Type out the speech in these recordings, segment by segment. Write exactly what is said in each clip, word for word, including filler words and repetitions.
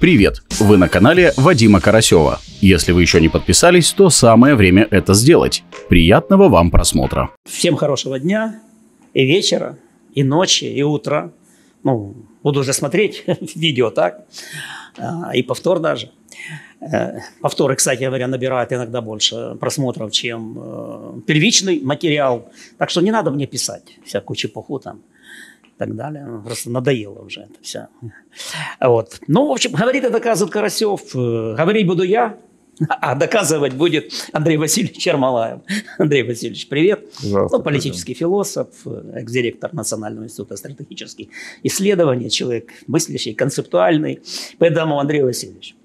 Привет! Вы на канале Вадима Карасёва. Если вы еще не подписались, то самое время это сделать. Приятного вам просмотра. Всем хорошего дня и вечера, и ночи, и утра. Ну, буду уже смотреть видео, так? И повтор даже. Повторы, кстати говоря, набирают иногда больше просмотров, чем первичный материал. Так что не надо мне писать всякую чепуху там. И так далее. Просто надоело уже это все. Вот. Ну, в общем, говорит и доказывает Карасёв. Говорить буду я, а доказывать будет Андрей Васильевич Чермалаев. Андрей Васильевич, привет. Ну, политический философ, экс-директор Национального института стратегических исследований, человек мыслящий, концептуальный. Поэтому, Андрей Васильевич,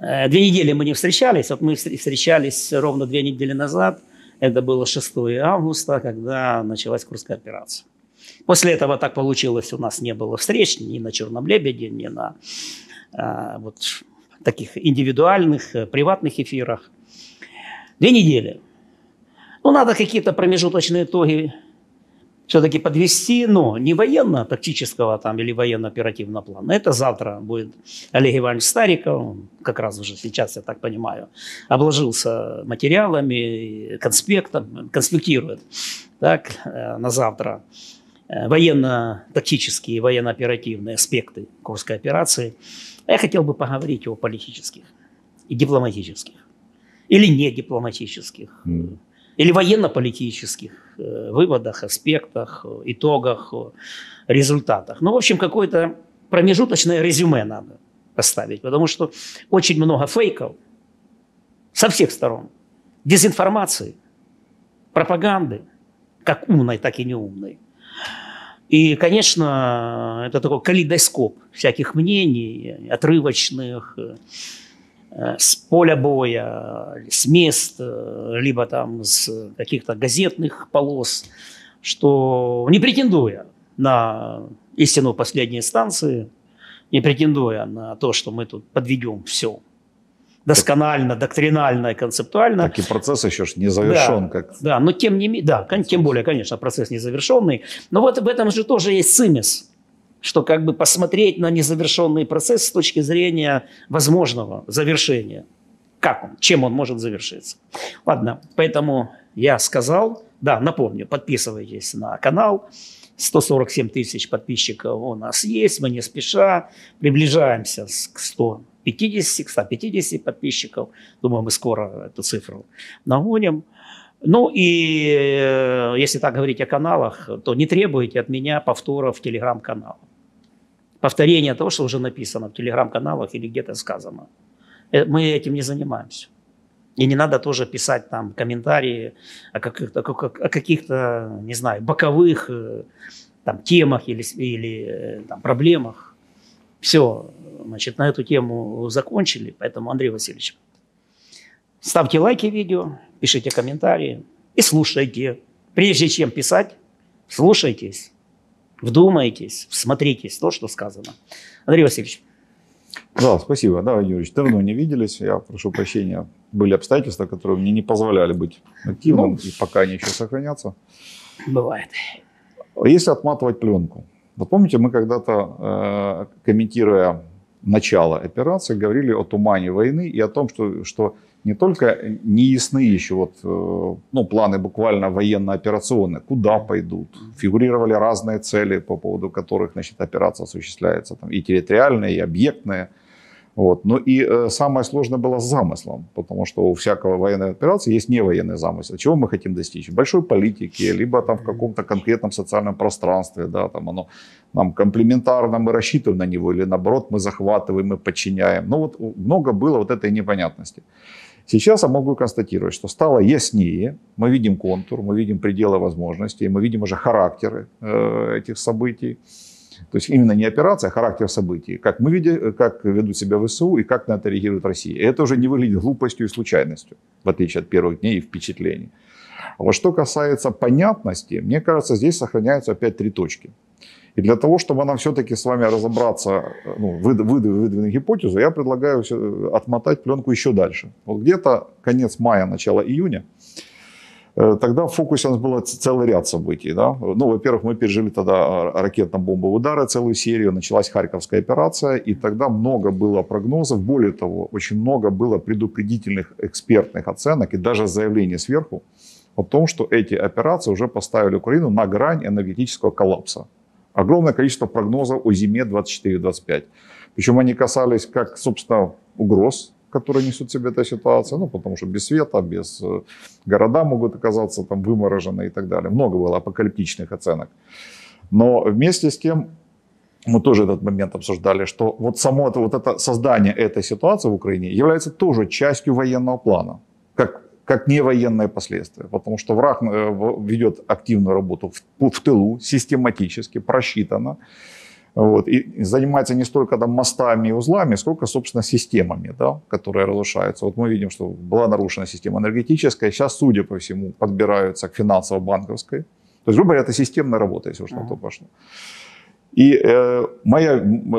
две недели мы не встречались. Вот мы встречались ровно две недели назад. Это было шестое августа, когда началась Курская операция. После этого так получилось, у нас не было встреч ни на «Чёрном лебеде», ни на э, вот, таких индивидуальных, э, приватных эфирах. Две недели. Ну, надо какие-то промежуточные итоги все-таки подвести, но не военно-тактического там, или военно-оперативного плана. Это завтра будет Олег Иванович Стариков, он как раз уже сейчас, я так понимаю, обложился материалами, конспектом, конспектирует так, э, на завтра военно-тактические и военно-оперативные аспекты Курской операции. Я хотел бы поговорить о политических и дипломатических, или не дипломатических, mm. или военно-политических выводах, аспектах, итогах, результатах. Ну, в общем, какое-то промежуточное резюме надо поставить, потому что очень много фейков со всех сторон, дезинформации, пропаганды, как умной, так и неумной. И, конечно, это такой калейдоскоп всяких мнений, отрывочных, с поля боя, с мест, либо там с каких-то газетных полос, что не претендуя на истину последней станции, не претендуя на то, что мы тут подведем все досконально, доктринально и концептуально. Так и процесс еще не завершен. Да, как... да, но тем не менее, да, тем более, конечно, процесс незавершенный. Но вот в этом же тоже есть цимес, что как бы посмотреть на незавершенный процесс с точки зрения возможного завершения. Как он, чем он может завершиться. Ладно, поэтому я сказал, да, напомню, подписывайтесь на канал. сто сорок семь тысяч подписчиков у нас есть, мы не спеша, приближаемся к ста пятидесяти, к ста пятидесяти подписчиков. Думаю, мы скоро эту цифру нагоним. Ну и если так говорить о каналах, то не требуйте от меня повторов в телеграм-каналах. Повторение того, что уже написано в телеграм-каналах или где-то сказано. Мы этим не занимаемся. И не надо тоже писать там комментарии о каких-то, о каких-то, не знаю, боковых там, темах или, или там, проблемах. Все, значит, на эту тему закончили. Поэтому, Андрей Васильевич, ставьте лайки видео, пишите комментарии и слушайте. Прежде чем писать, слушайтесь, вдумайтесь, всмотритесь в то, что сказано. Андрей Васильевич. Да, спасибо. Да, Вадим Юрьевич, давно не виделись. Я прошу прощения. Были обстоятельства, которые мне не позволяли быть активным. Ну, и пока они еще сохранятся. Бывает. Если отматывать пленку. Вот помните, мы когда-то, комментируя начало операции, говорили о тумане войны и о том, что, что не только не ясны еще вот, ну, планы буквально военно-операционные, куда пойдут. Фигурировали разные цели, по поводу которых, значит, операция осуществляется. Там, и территориальные, и объектные. Вот. Ну и э, самое сложное было с замыслом, потому что у всякого военной операции есть невоенный замысел. Чего мы хотим достичь? Большой политики, либо там в каком-то конкретном социальном пространстве, да, там оно нам комплементарно, мы рассчитываем на него, или наоборот, мы захватываем, мы подчиняем. Но вот много было вот этой непонятности. Сейчас я могу констатировать, что стало яснее, мы видим контур, мы видим пределы возможностей, мы видим уже характеры э, этих событий. То есть именно не операция, а характер событий. Как мы видим, как ведут себя ВСУ и как на это реагирует Россия. И это уже не выглядит глупостью и случайностью, в отличие от первых дней и впечатлений. А вот что касается понятности, мне кажется, здесь сохраняются опять три точки. И для того, чтобы нам все-таки с вами разобраться, ну, выдвинуть гипотезу, я предлагаю отмотать пленку еще дальше. Вот где-то конец мая, начало июня Тогда в фокусе у нас был целый ряд событий. Да? Ну, во-первых, мы пережили тогда ракетно-бомбовые удары, целую серию. Началась Харьковская операция, и тогда много было прогнозов. Более того, очень много было предупредительных экспертных оценок и даже заявлений сверху о том, что эти операции уже поставили Украину на грань энергетического коллапса. Огромное количество прогнозов о зиме двадцать четыре двадцать пять. Причем они касались как, собственно, угроз, которые несут в себе эта ситуация, ну, потому что без света, без города могут оказаться там выморожены и так далее. Много было апокалиптичных оценок. Но вместе с тем, мы тоже этот момент обсуждали, что вот само это, вот это создание этой ситуации в Украине является тоже частью военного плана, как, как невоенное последствие, потому что враг ведет активную работу в, в тылу, систематически, просчитанно. Вот. И занимается не столько там мостами и узлами, сколько, собственно, системами, да, которые разрушаются. Вот мы видим, что была нарушена система энергетическая. Сейчас, судя по всему, подбираются к финансово-банковской. То есть, грубо говоря, это системная работа, если уж на то пошло. И э, моя...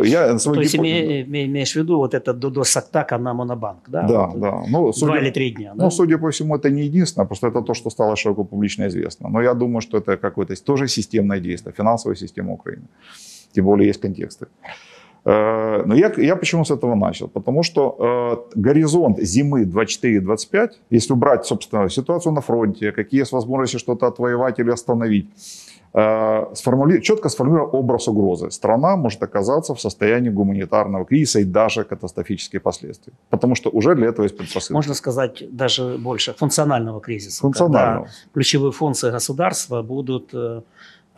Я, то есть, гипот... име, име, имеешь в виду вот эта DDoS-атака на монобанк, да? Да, вот, да. Ну, судя, два или три дня, да? Ну, судя по всему, это не единственное, просто это то, что стало широко публично известно. Но я думаю, что это какое-то тоже системное действие, финансовая система Украины. Тем более есть контексты. Но я, я почему с этого начал? Потому что горизонт зимы двадцать четыре двадцать пять, если брать, собственно, ситуацию на фронте, какие есть возможности что-то отвоевать или остановить, сформули... четко сформулировал образ угрозы. Страна может оказаться в состоянии гуманитарного кризиса и даже катастрофических последствий. Потому что уже для этого есть предпосылки. Можно сказать даже больше, функционального кризиса. Функционального. Когда ключевые функции государства будут...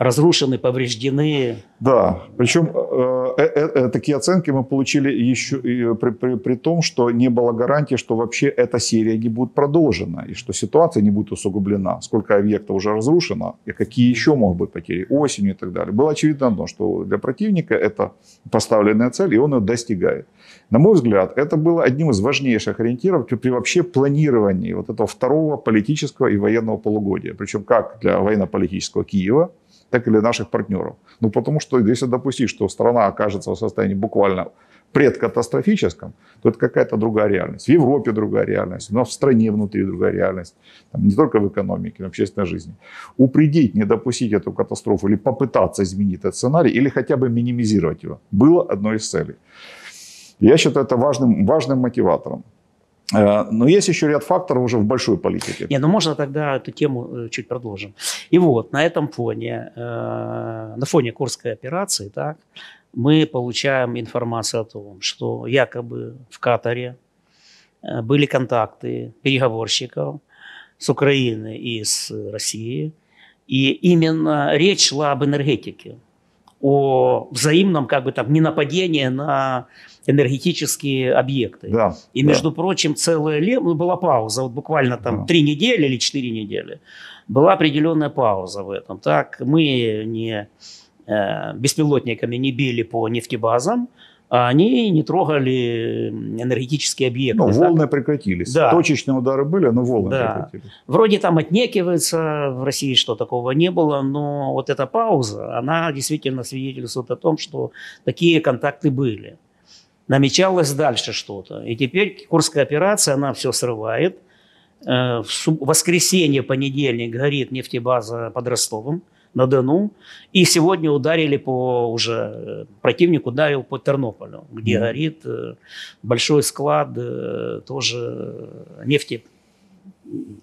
разрушены, повреждены. Да, причем э, э, э, такие оценки мы получили еще и при, при, при том, что не было гарантии, что вообще эта серия не будет продолжена, и что ситуация не будет усугублена, сколько объектов уже разрушено, и какие еще могут быть потери осенью и так далее. Было очевидно одно, что для противника это поставленная цель, и он ее достигает. На мой взгляд, это было одним из важнейших ориентиров при вообще планировании вот этого второго политического и военного полугодия, причем как для военно-политического Киева, так или наших партнеров. Ну, потому что если допустить, что страна окажется в состоянии буквально предкатастрофическом, то это какая-то другая реальность. В Европе другая реальность, у нас в стране внутри другая реальность. Там не только в экономике, в общественной жизни. Упредить, не допустить эту катастрофу или попытаться изменить этот сценарий, или хотя бы минимизировать его, было одной из целей. Я считаю это важным, важным мотиватором. Но есть еще ряд факторов уже в большой политике. Не, ну можно тогда эту тему чуть продолжим. И вот на этом фоне, на фоне Курской операции, так, мы получаем информацию о том, что якобы в Катаре были контакты переговорщиков с Украины и с Россией. И именно речь шла об энергетике, о взаимном как бы там ненападении на энергетические объекты. Да, и, между да. прочим, целая лет, ну, была пауза, вот буквально там три да. недели или четыре недели, была определенная пауза в этом. Так, мы не, э, беспилотниками не били по нефтебазам, а они не трогали энергетические объекты. Ну, волны прекратились. Да. Точечные удары были, но волны да. прекратились. Вроде там отнекивается, в России что такого не было, но вот эта пауза, она действительно свидетельствует о том, что такие контакты были. Намечалось дальше что-то. И теперь Курская операция, она все срывает. В воскресенье, понедельник горит нефтебаза под Ростовом на Дону. И сегодня ударили по уже... Противник ударил по Тернополю, где mm-hmm. горит большой склад тоже нефти.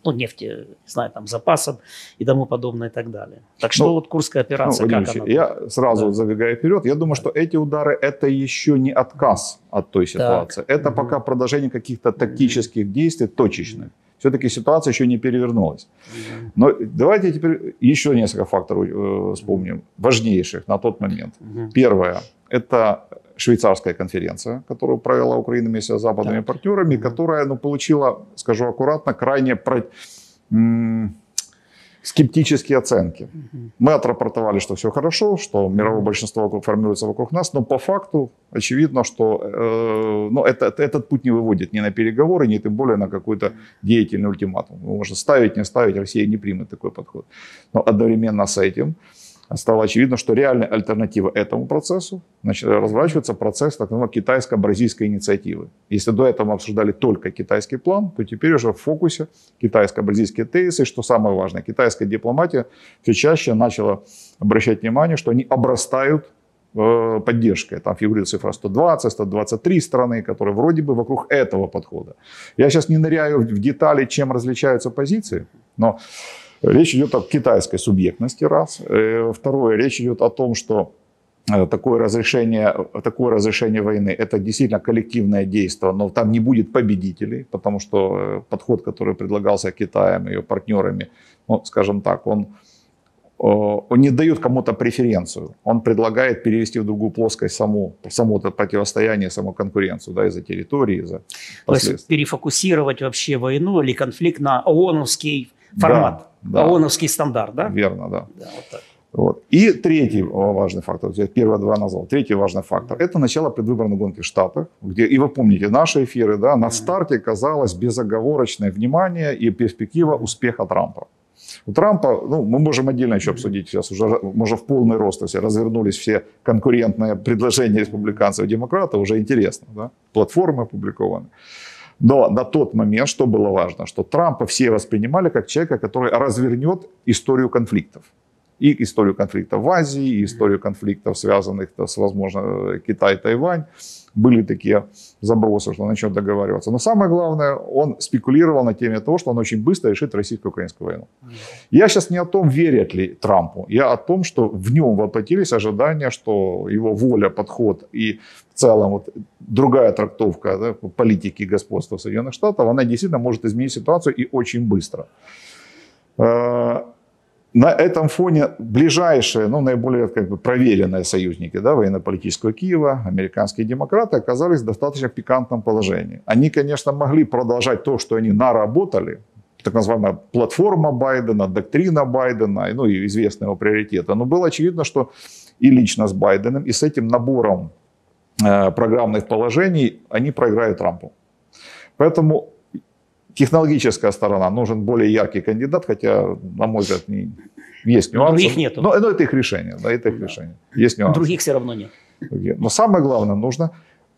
Ну, нефти, не знаю, там, запасов и тому подобное и так далее. Так что ну, вот Курская операция, ну, как она? Я сразу да. забегаю вперед. Я думаю, так. что эти удары – это еще не отказ от той ситуации. Так. Это угу. пока продолжение каких-то тактических угу. действий, точечных. Угу. Все-таки ситуация еще не перевернулась. Угу. Но давайте теперь еще несколько факторов э, вспомним, важнейших на тот момент. Угу. Первое – это... швейцарская конференция, которую провела Украина вместе с западными да. партнерами, которая, ну, получила, скажу аккуратно, крайне про... скептические оценки. Угу. Мы отрапортовали, что все хорошо, что мировое большинство формируется вокруг нас, но по факту очевидно, что э, ну, это, этот путь не выводит ни на переговоры, ни тем более на какой-то деятельный ультиматум. Можно ставить, не ставить, Россия не примет такой подход. Но одновременно с этим стало очевидно, что реальная альтернатива этому процессу, значит, разворачивается процесс так называемой китайско-бразильской инициативы. Если до этого мы обсуждали только китайский план, то теперь уже в фокусе китайско-бразильские тезисы, что самое важное, китайская дипломатия все чаще начала обращать внимание, что они обрастают э, поддержкой. Там фигурирует цифра сто двадцать, сто двадцать три страны, которые вроде бы вокруг этого подхода. Я сейчас не ныряю в детали, чем различаются позиции, но... Речь идет о китайской субъектности, раз. Второе, речь идет о том, что такое разрешение, такое разрешение войны – это действительно коллективное действие, но там не будет победителей, потому что подход, который предлагался Китаем и ее партнерами, ну, скажем так, он, он не дает кому-то преференцию. Он предлагает перевести в другую плоскость саму, само это противостояние, саму конкуренцию, да, из-за территории, из-за последствий. То есть перефокусировать вообще войну или конфликт на ООНовский формат. Да. Да. ООНовский стандарт, да? Верно, да. Да, вот так. Вот. И третий важный фактор, я первые два назвал, третий важный фактор, это начало предвыборной гонки в Штатах, где, и вы помните наши эфиры, да, на старте казалось безоговорочное внимание и перспектива успеха Трампа. У Трампа, ну, мы можем отдельно еще обсудить, сейчас уже, уже в полный рост, если развернулись все конкурентные предложения республиканцев и демократов, уже интересно, да, платформы опубликованы. Но на тот момент, что было важно, что Трампа все воспринимали как человека, который развернет историю конфликтов. И историю конфликтов в Азии, и историю конфликтов, связанных с, возможно, Китай-Тайвань. Были такие забросы, что он начнет договариваться. Но самое главное, он спекулировал на теме того, что он очень быстро решит российско-украинскую войну. Я сейчас не о том, верят ли Трампу. Я о том, что в нем воплотились ожидания, что его воля, подход и в целом вот другая трактовка, да, политики господства Соединенных Штатов, она действительно может изменить ситуацию и очень быстро. На этом фоне ближайшие, ну, наиболее как бы проверенные союзники, да, военно-политического Киева, американские демократы, оказались в достаточно пикантном положении. Они, конечно, могли продолжать то, что они наработали, так называемая платформа Байдена, доктрина Байдена, ну и известные его приоритеты. Но было очевидно, что и лично с Байденом, и с этим набором э, программных положений они проиграют Трампу. Поэтому... Технологическая сторона. Нужен более яркий кандидат, хотя, на мой взгляд, не... есть нюансы. Но других нету. Но, но это их решение. Да, это их да. решение. Есть нюансы. Других все равно нет. Но самое главное, нужно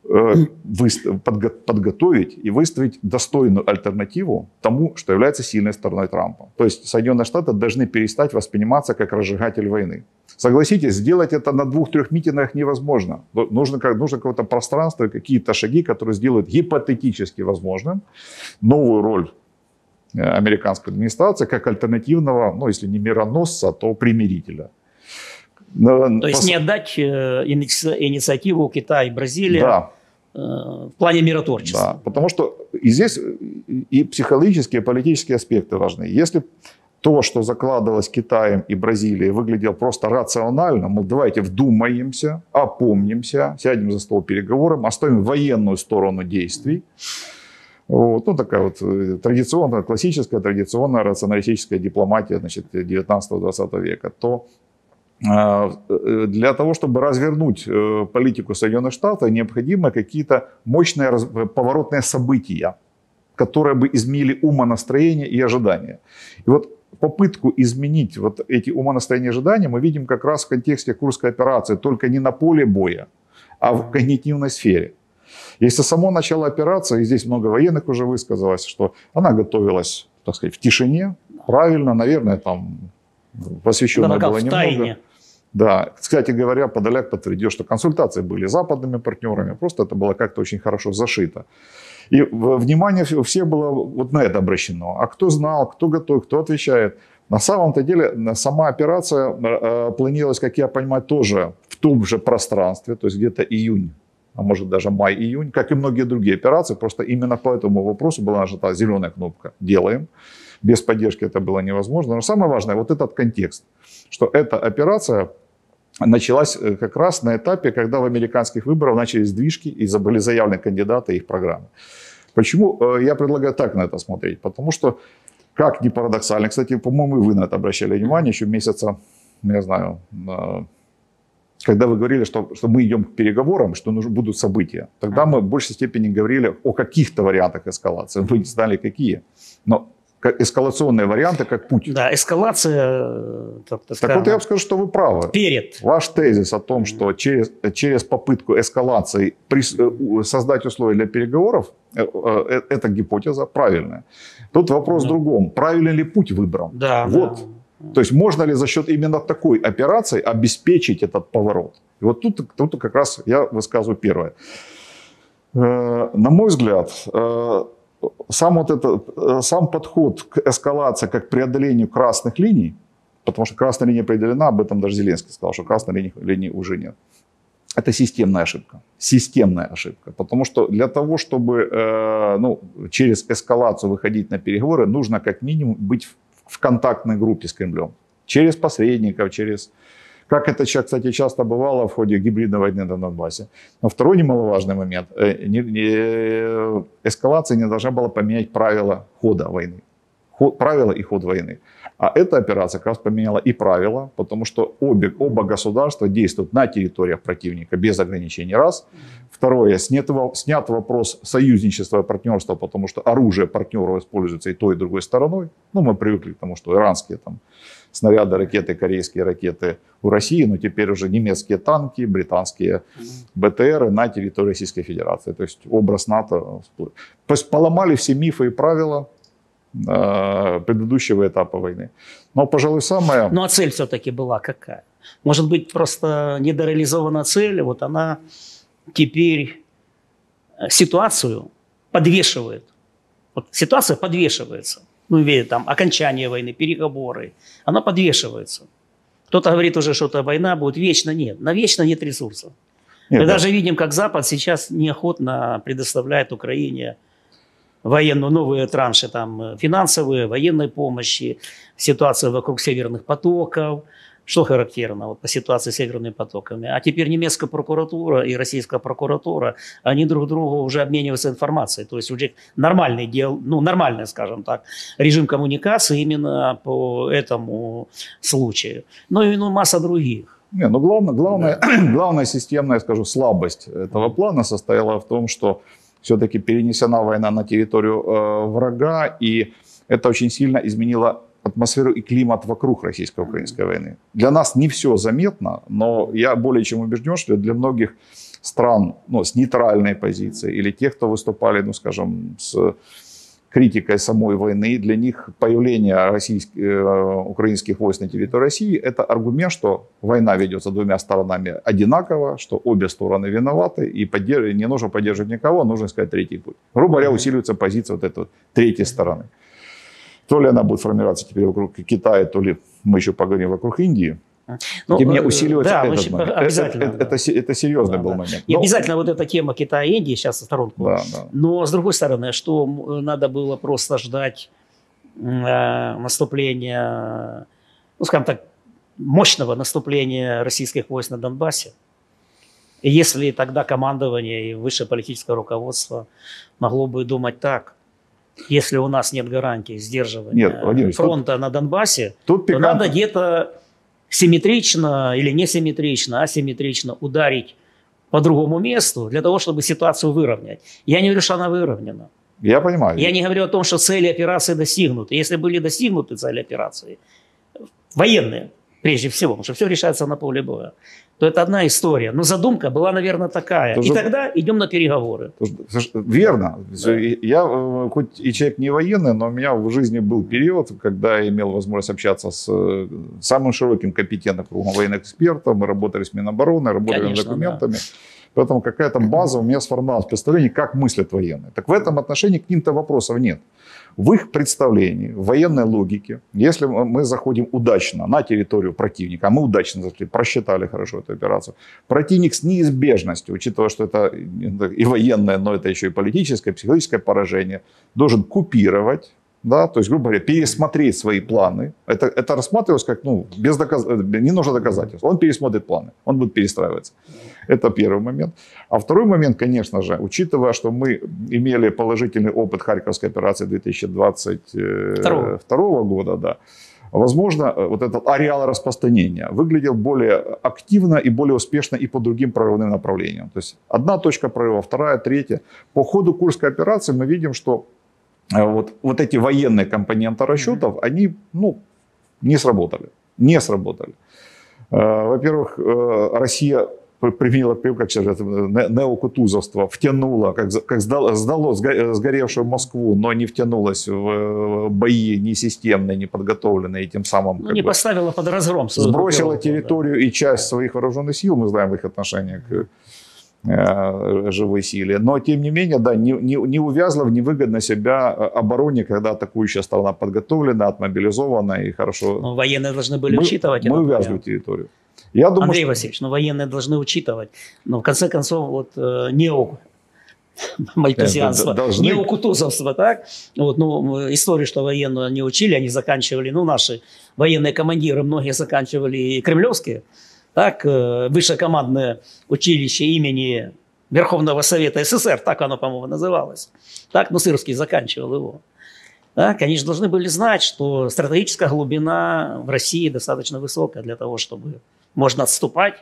э, выстав... подго... подготовить и выставить достойную альтернативу тому, что является сильной стороной Трампа. То есть Соединенные Штаты должны перестать восприниматься как разжигатель войны. Согласитесь, сделать это на двух-трех митингах невозможно. Нужно, нужно какое-то пространство, какие-то шаги, которые сделают гипотетически возможным новую роль американской администрации как альтернативного, ну, если не мироносца, то примирителя. То Пос... есть не отдать инициативу Китая и Бразилии, да, в плане миротворчества. Да, потому что и здесь и психологические, и политические аспекты важны. Если... То, что закладывалось Китаем и Бразилией, выглядело просто рационально. Мол, давайте вдумаемся, опомнимся, сядем за стол переговоров, оставим военную сторону действий. Вот, ну, такая вот традиционная, классическая, традиционная рационалистическая дипломатия, значит, девятнадцатого-двадцатого века. То для того, чтобы развернуть политику Соединенных Штатов, необходимы какие-то мощные поворотные события, которые бы изменили умонастроение и ожидания. И вот попытку изменить вот эти умонастроения и ожидания мы видим как раз в контексте Курской операции, только не на поле боя, а в когнитивной сфере. Если само начало операции, и здесь много военных уже высказалось, что она готовилась, так сказать, в тишине, правильно, наверное, там посвященная была немного. Тайне. Да, кстати говоря, Подоляк подтвердил, что консультации были с западными партнерами, просто это было как-то очень хорошо зашито. И внимание все было вот на это обращено. А кто знал, кто готов, кто отвечает. На самом-то деле сама операция планировалась, как я понимаю, тоже в том же пространстве, то есть где-то июнь, а может даже май-июнь, как и многие другие операции. Просто именно по этому вопросу была нажата зеленая кнопка «Делаем». Без поддержки это было невозможно. Но самое важное вот этот контекст, что эта операция началась как раз на этапе, когда в американских выборах начались движки и были заявлены кандидаты и их программы. Почему я предлагаю так на это смотреть? Потому что, как ни парадоксально, кстати, по-моему, и вы на это обращали внимание еще месяца, не знаю, когда вы говорили, что, что мы идем к переговорам, что будут события. Тогда мы в большей степени говорили о каких-то вариантах эскалации. Вы не знали, какие. Но эскалационные варианты, как Путин. Да, эскалация... Так, так, так вот я вам скажу, что вы правы. Перед. Ваш тезис о том, что через, через попытку эскалации при, создать условия для переговоров, эта гипотеза правильная. Тут вопрос в другом. Правильный ли путь выбран? Да. Вот. Да. То есть можно ли за счет именно такой операции обеспечить этот поворот? И вот тут, тут как раз я высказываю первое. На мой взгляд... Сам, вот это, сам подход к эскалации как к преодолению красных линий, потому что красная линия преодолена, об этом даже Зеленский сказал, что красной линии, линии уже нет. Это системная ошибка. Системная ошибка. Потому что для того, чтобы э, ну, через эскалацию выходить на переговоры, нужно как минимум быть в, в контактной группе с Кремлем. Через посредников, через... Как это, кстати, часто бывало в ходе гибридной войны на Донбассе. Но второй немаловажный момент. Эскалация не должна была поменять правила хода войны. Ход, правила и ход войны. А эта операция как раз поменяла и правила, потому что обе, оба государства действуют на территориях противника без ограничений. Раз. Второе. Снят, снят вопрос союзничества и партнерства, потому что оружие партнеров используется и той, и другой стороной. Ну, мы привыкли к тому, что иранские там... снаряды, ракеты, корейские ракеты у России, но теперь уже немецкие танки, британские БТРы на территории Российской Федерации. То есть образ НАТО. То есть поломали все мифы и правила э, предыдущего этапа войны. Но, пожалуй, самое... Ну, а цель все-таки была какая? Может быть, просто недореализована цель, вот она теперь ситуацию подвешивает. Вот ситуация подвешивается. Ну, видите, там, окончание войны, переговоры, она подвешивается. Кто-то говорит уже, что эта война будет вечно. Нет, на вечно нет ресурсов. Нет, Мы да. даже видим, как Запад сейчас неохотно предоставляет Украине военную, новые транши там, финансовые, военной помощи, ситуация вокруг Северных потоков. Что характерно вот, по ситуации с Северными потоками? А теперь немецкая прокуратура и российская прокуратура, они друг другу уже обмениваются информацией. То есть уже нормальный, дел, ну, нормальный, скажем так, режим коммуникации именно по этому случаю. Ну и ну, масса других. Не, ну, главное, главное, да. главная системная, я скажу, слабость этого плана состояла в том, что все-таки перенесена война на территорию э, врага, и это очень сильно изменило атмосферу и климат вокруг российско-украинской войны. Для нас не все заметно, но я более чем убежден, что для многих стран ну, с нейтральной позицией или тех, кто выступали, ну, скажем, с критикой самой войны, для них появление российских, э, украинских войск на территории России – это аргумент, что война ведется двумя сторонами одинаково, что обе стороны виноваты, и поддерж... не нужно поддерживать никого, нужно искать третий путь. Грубо говоря, усиливается позиция вот этой вот третьей стороны. То ли она будет формироваться теперь вокруг Китая, то ли мы еще поговорим вокруг Индии. Ну, Тем не менее усиливается да, этот момент. Обязательно, это, да. это, это, это серьезный да, был да. момент. Но... И обязательно вот эта тема Китая и Индии сейчас в сторонку. Да, да. Но с другой стороны, что надо было просто ждать э, наступления, ну скажем так, мощного наступления российских войск на Донбассе. Если тогда командование и высшее политическое руководство могло бы думать так. Если у нас нет гарантии сдерживания нет, Владимир, фронта тут, на Донбассе, тут то надо где-то симметрично или не симметрично, а симметрично ударить по другому месту для того, чтобы ситуацию выровнять. Я не говорю, что она выровнена. Я понимаю. Я не говорю о том, что цели операции достигнуты. Если были достигнуты цели операции, военные прежде всего, потому что все решается на поле боя, то это одна история. Но задумка была, наверное, такая. Тоже... И тогда идем на переговоры. Верно. Да. Я хоть и человек не военный, но у меня в жизни был период, когда я имел возможность общаться с самым широким компетентным кругом военных экспертов. Мы работали с Минобороны, работали Конечно, над документами. Да. Поэтому какая-то база у меня сформировалась в представлении, как мыслят военные. Так в этом отношении к ним-то вопросов нет. В их представлении, в военной логике, если мы заходим удачно на территорию противника, а мы удачно зашли, просчитали хорошо эту операцию, противник с неизбежностью, учитывая, что это и военное, но это еще и политическое, психологическое поражение, должен купировать, да, то есть, грубо говоря, пересмотреть свои планы. Это, это рассматривалось как, ну, без доказ... не нужно доказательств. Он пересмотрит планы, он будет перестраиваться. Это первый момент. А второй момент, конечно же, учитывая, что мы имели положительный опыт Харьковской операции две тысячи двадцать второго года, да, возможно, вот этот ареал распространения выглядел более активно и более успешно и по другим прорывным направлениям. То есть одна точка прорыва, вторая, третья. По ходу Курской операции мы видим, что вот, вот эти военные компоненты расчетов, mm-hmm. они ну, не сработали. Не сработали. Во-первых, Россия применила неокутузовство, втянула, как, как сдало, сдало сгоревшую Москву, но не втянулась в бои не системные, не подготовленные, и тем самым... Ну, не бы, поставила под разгром. Сбросила территорию да. и часть своих вооруженных сил, мы знаем их отношение к э, живой силе, но тем не менее, да, не, не, не увязла в невыгодно себя обороне, когда атакующая сторона подготовлена, отмобилизована и хорошо... Ну, военные должны были мы, учитывать. Мы увязли территорию. Я думаю, Андрей что... Васильевич, ну военные должны учитывать, но в конце концов вот э, нео мальтезианство, должны... неокутузовство, так? Вот, ну, историю, что военную не учили, они заканчивали, ну наши военные командиры, многие заканчивали и кремлевские, так, э, высшекомандное училище имени Верховного Совета СССР, так оно, по-моему, называлось, так, ну Сырский заканчивал его. Да, конечно, должны были знать, что стратегическая глубина в России достаточно высокая для того, чтобы можно отступать,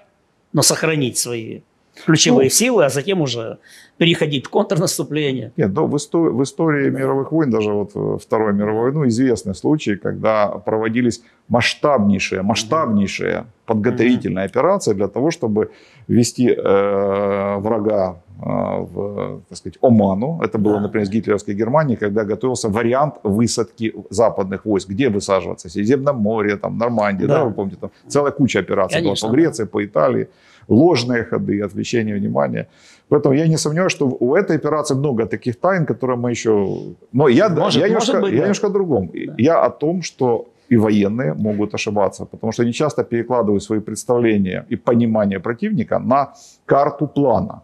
но сохранить свои ключевые ну, силы, а затем уже переходить в контрнаступление. Нет, да, в, истории, в истории мировых войн, даже вот Второй мировой войны, известны случаи, когда проводились масштабнейшие, масштабнейшие mm-hmm. подготовительные mm-hmm. операции для того, чтобы ввести э, врага в, так сказать, Оману. Это было, да. например, с гитлеровской Германией, когда готовился вариант высадки западных войск. Где высаживаться? В Средиземном море, там, Нормандия, да. да, вы помните, там целая куча операций Конечно, была по Греции, да. по Италии. Ложные ходы, отвлечение внимания. Поэтому я не сомневаюсь, что у этой операции много таких тайн, которые мы еще... Но я, может, я, немножко, быть, я да. немножко о другом. Да. Я о том, что и военные могут ошибаться, потому что они часто перекладывают свои представления и понимание противника на карту плана.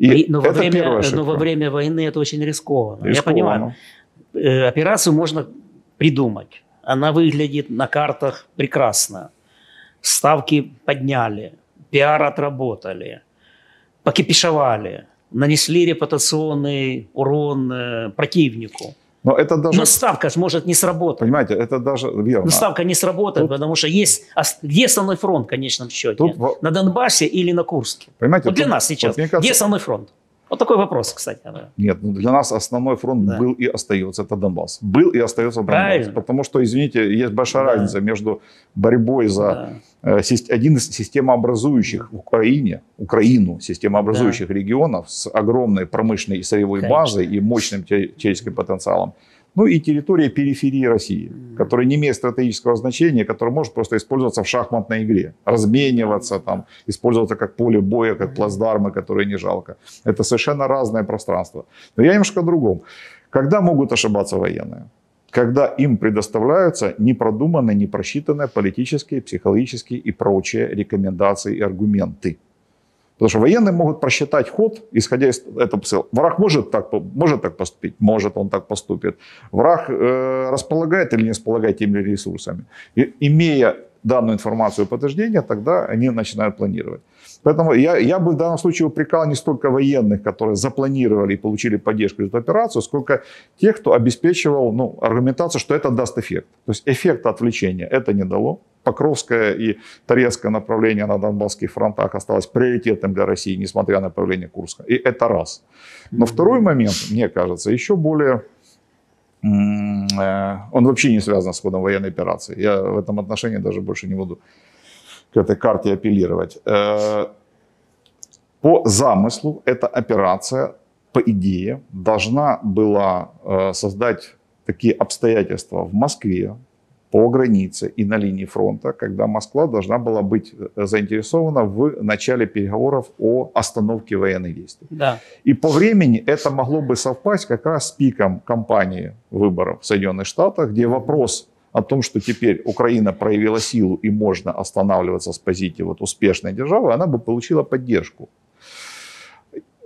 И но, во время, но во время войны это очень рискованно. рискованно. Я понимаю, э, операцию можно придумать. Она выглядит на картах прекрасно. Ставки подняли, пиар отработали, покипишевали, нанесли репутационный урон э, противнику. Но, это даже... но ставка может не сработать. Понимаете, это даже верно. Но ставка не сработает, тут... потому что есть где основной фронт в конечном счете? Тут... На Донбассе или на Курске? Понимаете, вот для тут... нас сейчас, вот, кажется... где основной фронт? Вот такой вопрос, кстати. Нет, для нас основной фронт да. был и остается, это Донбасс. Был и остается Донбасс. Правильно. Потому что, извините, есть большая да. разница между борьбой за да. один из системообразующих в Украине, Украину, системообразующих да. регионов с огромной промышленной и сырьевой Конечно. базой и мощным человеческим потенциалом. Ну и территория периферии России, mm. которая не имеет стратегического значения, которая может просто использоваться в шахматной игре, размениваться, там, использоваться как поле боя, как плацдармы, которые не жалко. Это совершенно разное пространство. Но я немножко о другом. Когда могут ошибаться военные? Когда им предоставляются непродуманные, непросчитанные политические, психологические и прочие рекомендации и аргументы. Потому что военные могут просчитать ход, исходя из этого посыла. Враг может так, может так поступить? Может, он так поступит. Враг э, располагает или не располагает теми ресурсами. И, имея данную информацию и подтверждение, тогда они начинают планировать. Поэтому я, я бы в данном случае упрекал не столько военных, которые запланировали и получили поддержку за эту операцию, сколько тех, кто обеспечивал ну, аргументацию, что это даст эффект. То есть эффект отвлечения это не дало. Покровское и Торецкое направление на Донбасских фронтах осталось приоритетным для России, несмотря на появление Курска. И это раз. Но mm-hmm. второй момент, мне кажется, еще более... Он вообще не связан с ходом военной операции. Я в этом отношении даже больше не буду к этой карте апеллировать. По замыслу эта операция, по идее, должна была создать такие обстоятельства в Москве, по границе и на линии фронта, когда Москва должна была быть заинтересована в начале переговоров о остановке военных действий. Да. И по времени это могло бы совпасть как раз с пиком кампании выборов в Соединенных Штатах, где вопрос о том, что теперь Украина проявила силу и можно останавливаться с позиции вот успешной державы, она бы получила поддержку.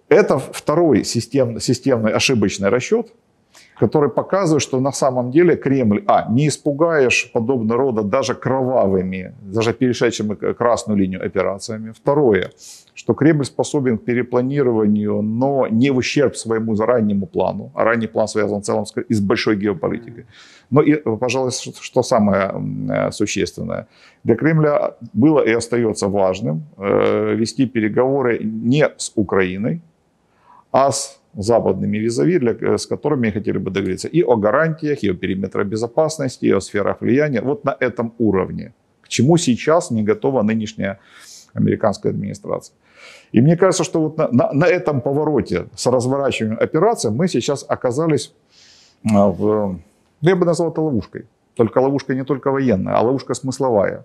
Это второй систем, системный ошибочный расчет, который показывает, что на самом деле Кремль, а, не испугаешь подобного рода даже кровавыми, даже перешедшими красную линию операциями. Второе, что Кремль способен к перепланированию, но не в ущерб своему раннему плану. А ранний план связан в целом с большой геополитикой. Но, и, пожалуй, что самое существенное. Для Кремля было и остается важным э, вести переговоры не с Украиной, а с западными визави, для, с которыми хотели бы договориться и о гарантиях, и о периметре безопасности, и о сферах влияния. Вот на этом уровне, к чему сейчас не готова нынешняя американская администрация. И мне кажется, что вот на, на, на этом повороте с разворачиванием операции мы сейчас оказались, в, я бы назвал это ловушкой. Только ловушка не только военная, а ловушка смысловая.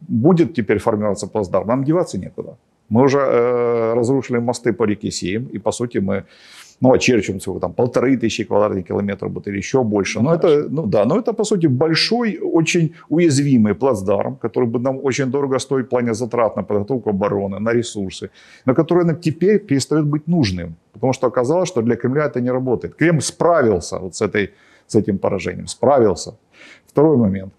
Будет теперь формироваться плацдарм, нам деваться некуда. Мы уже э, разрушили мосты по реке Сейм, и по сути мы ну, очерчиваем всего там полторы тысячи квадратных километров, или еще больше. Но это, ну, да, но это по сути большой, очень уязвимый плацдарм, который бы нам очень дорого стоит в плане затрат на подготовку обороны, на ресурсы, но который нам теперь перестает быть нужным, потому что оказалось, что для Кремля это не работает. Кремль справился вот с, этой, с этим поражением, справился. Второй момент.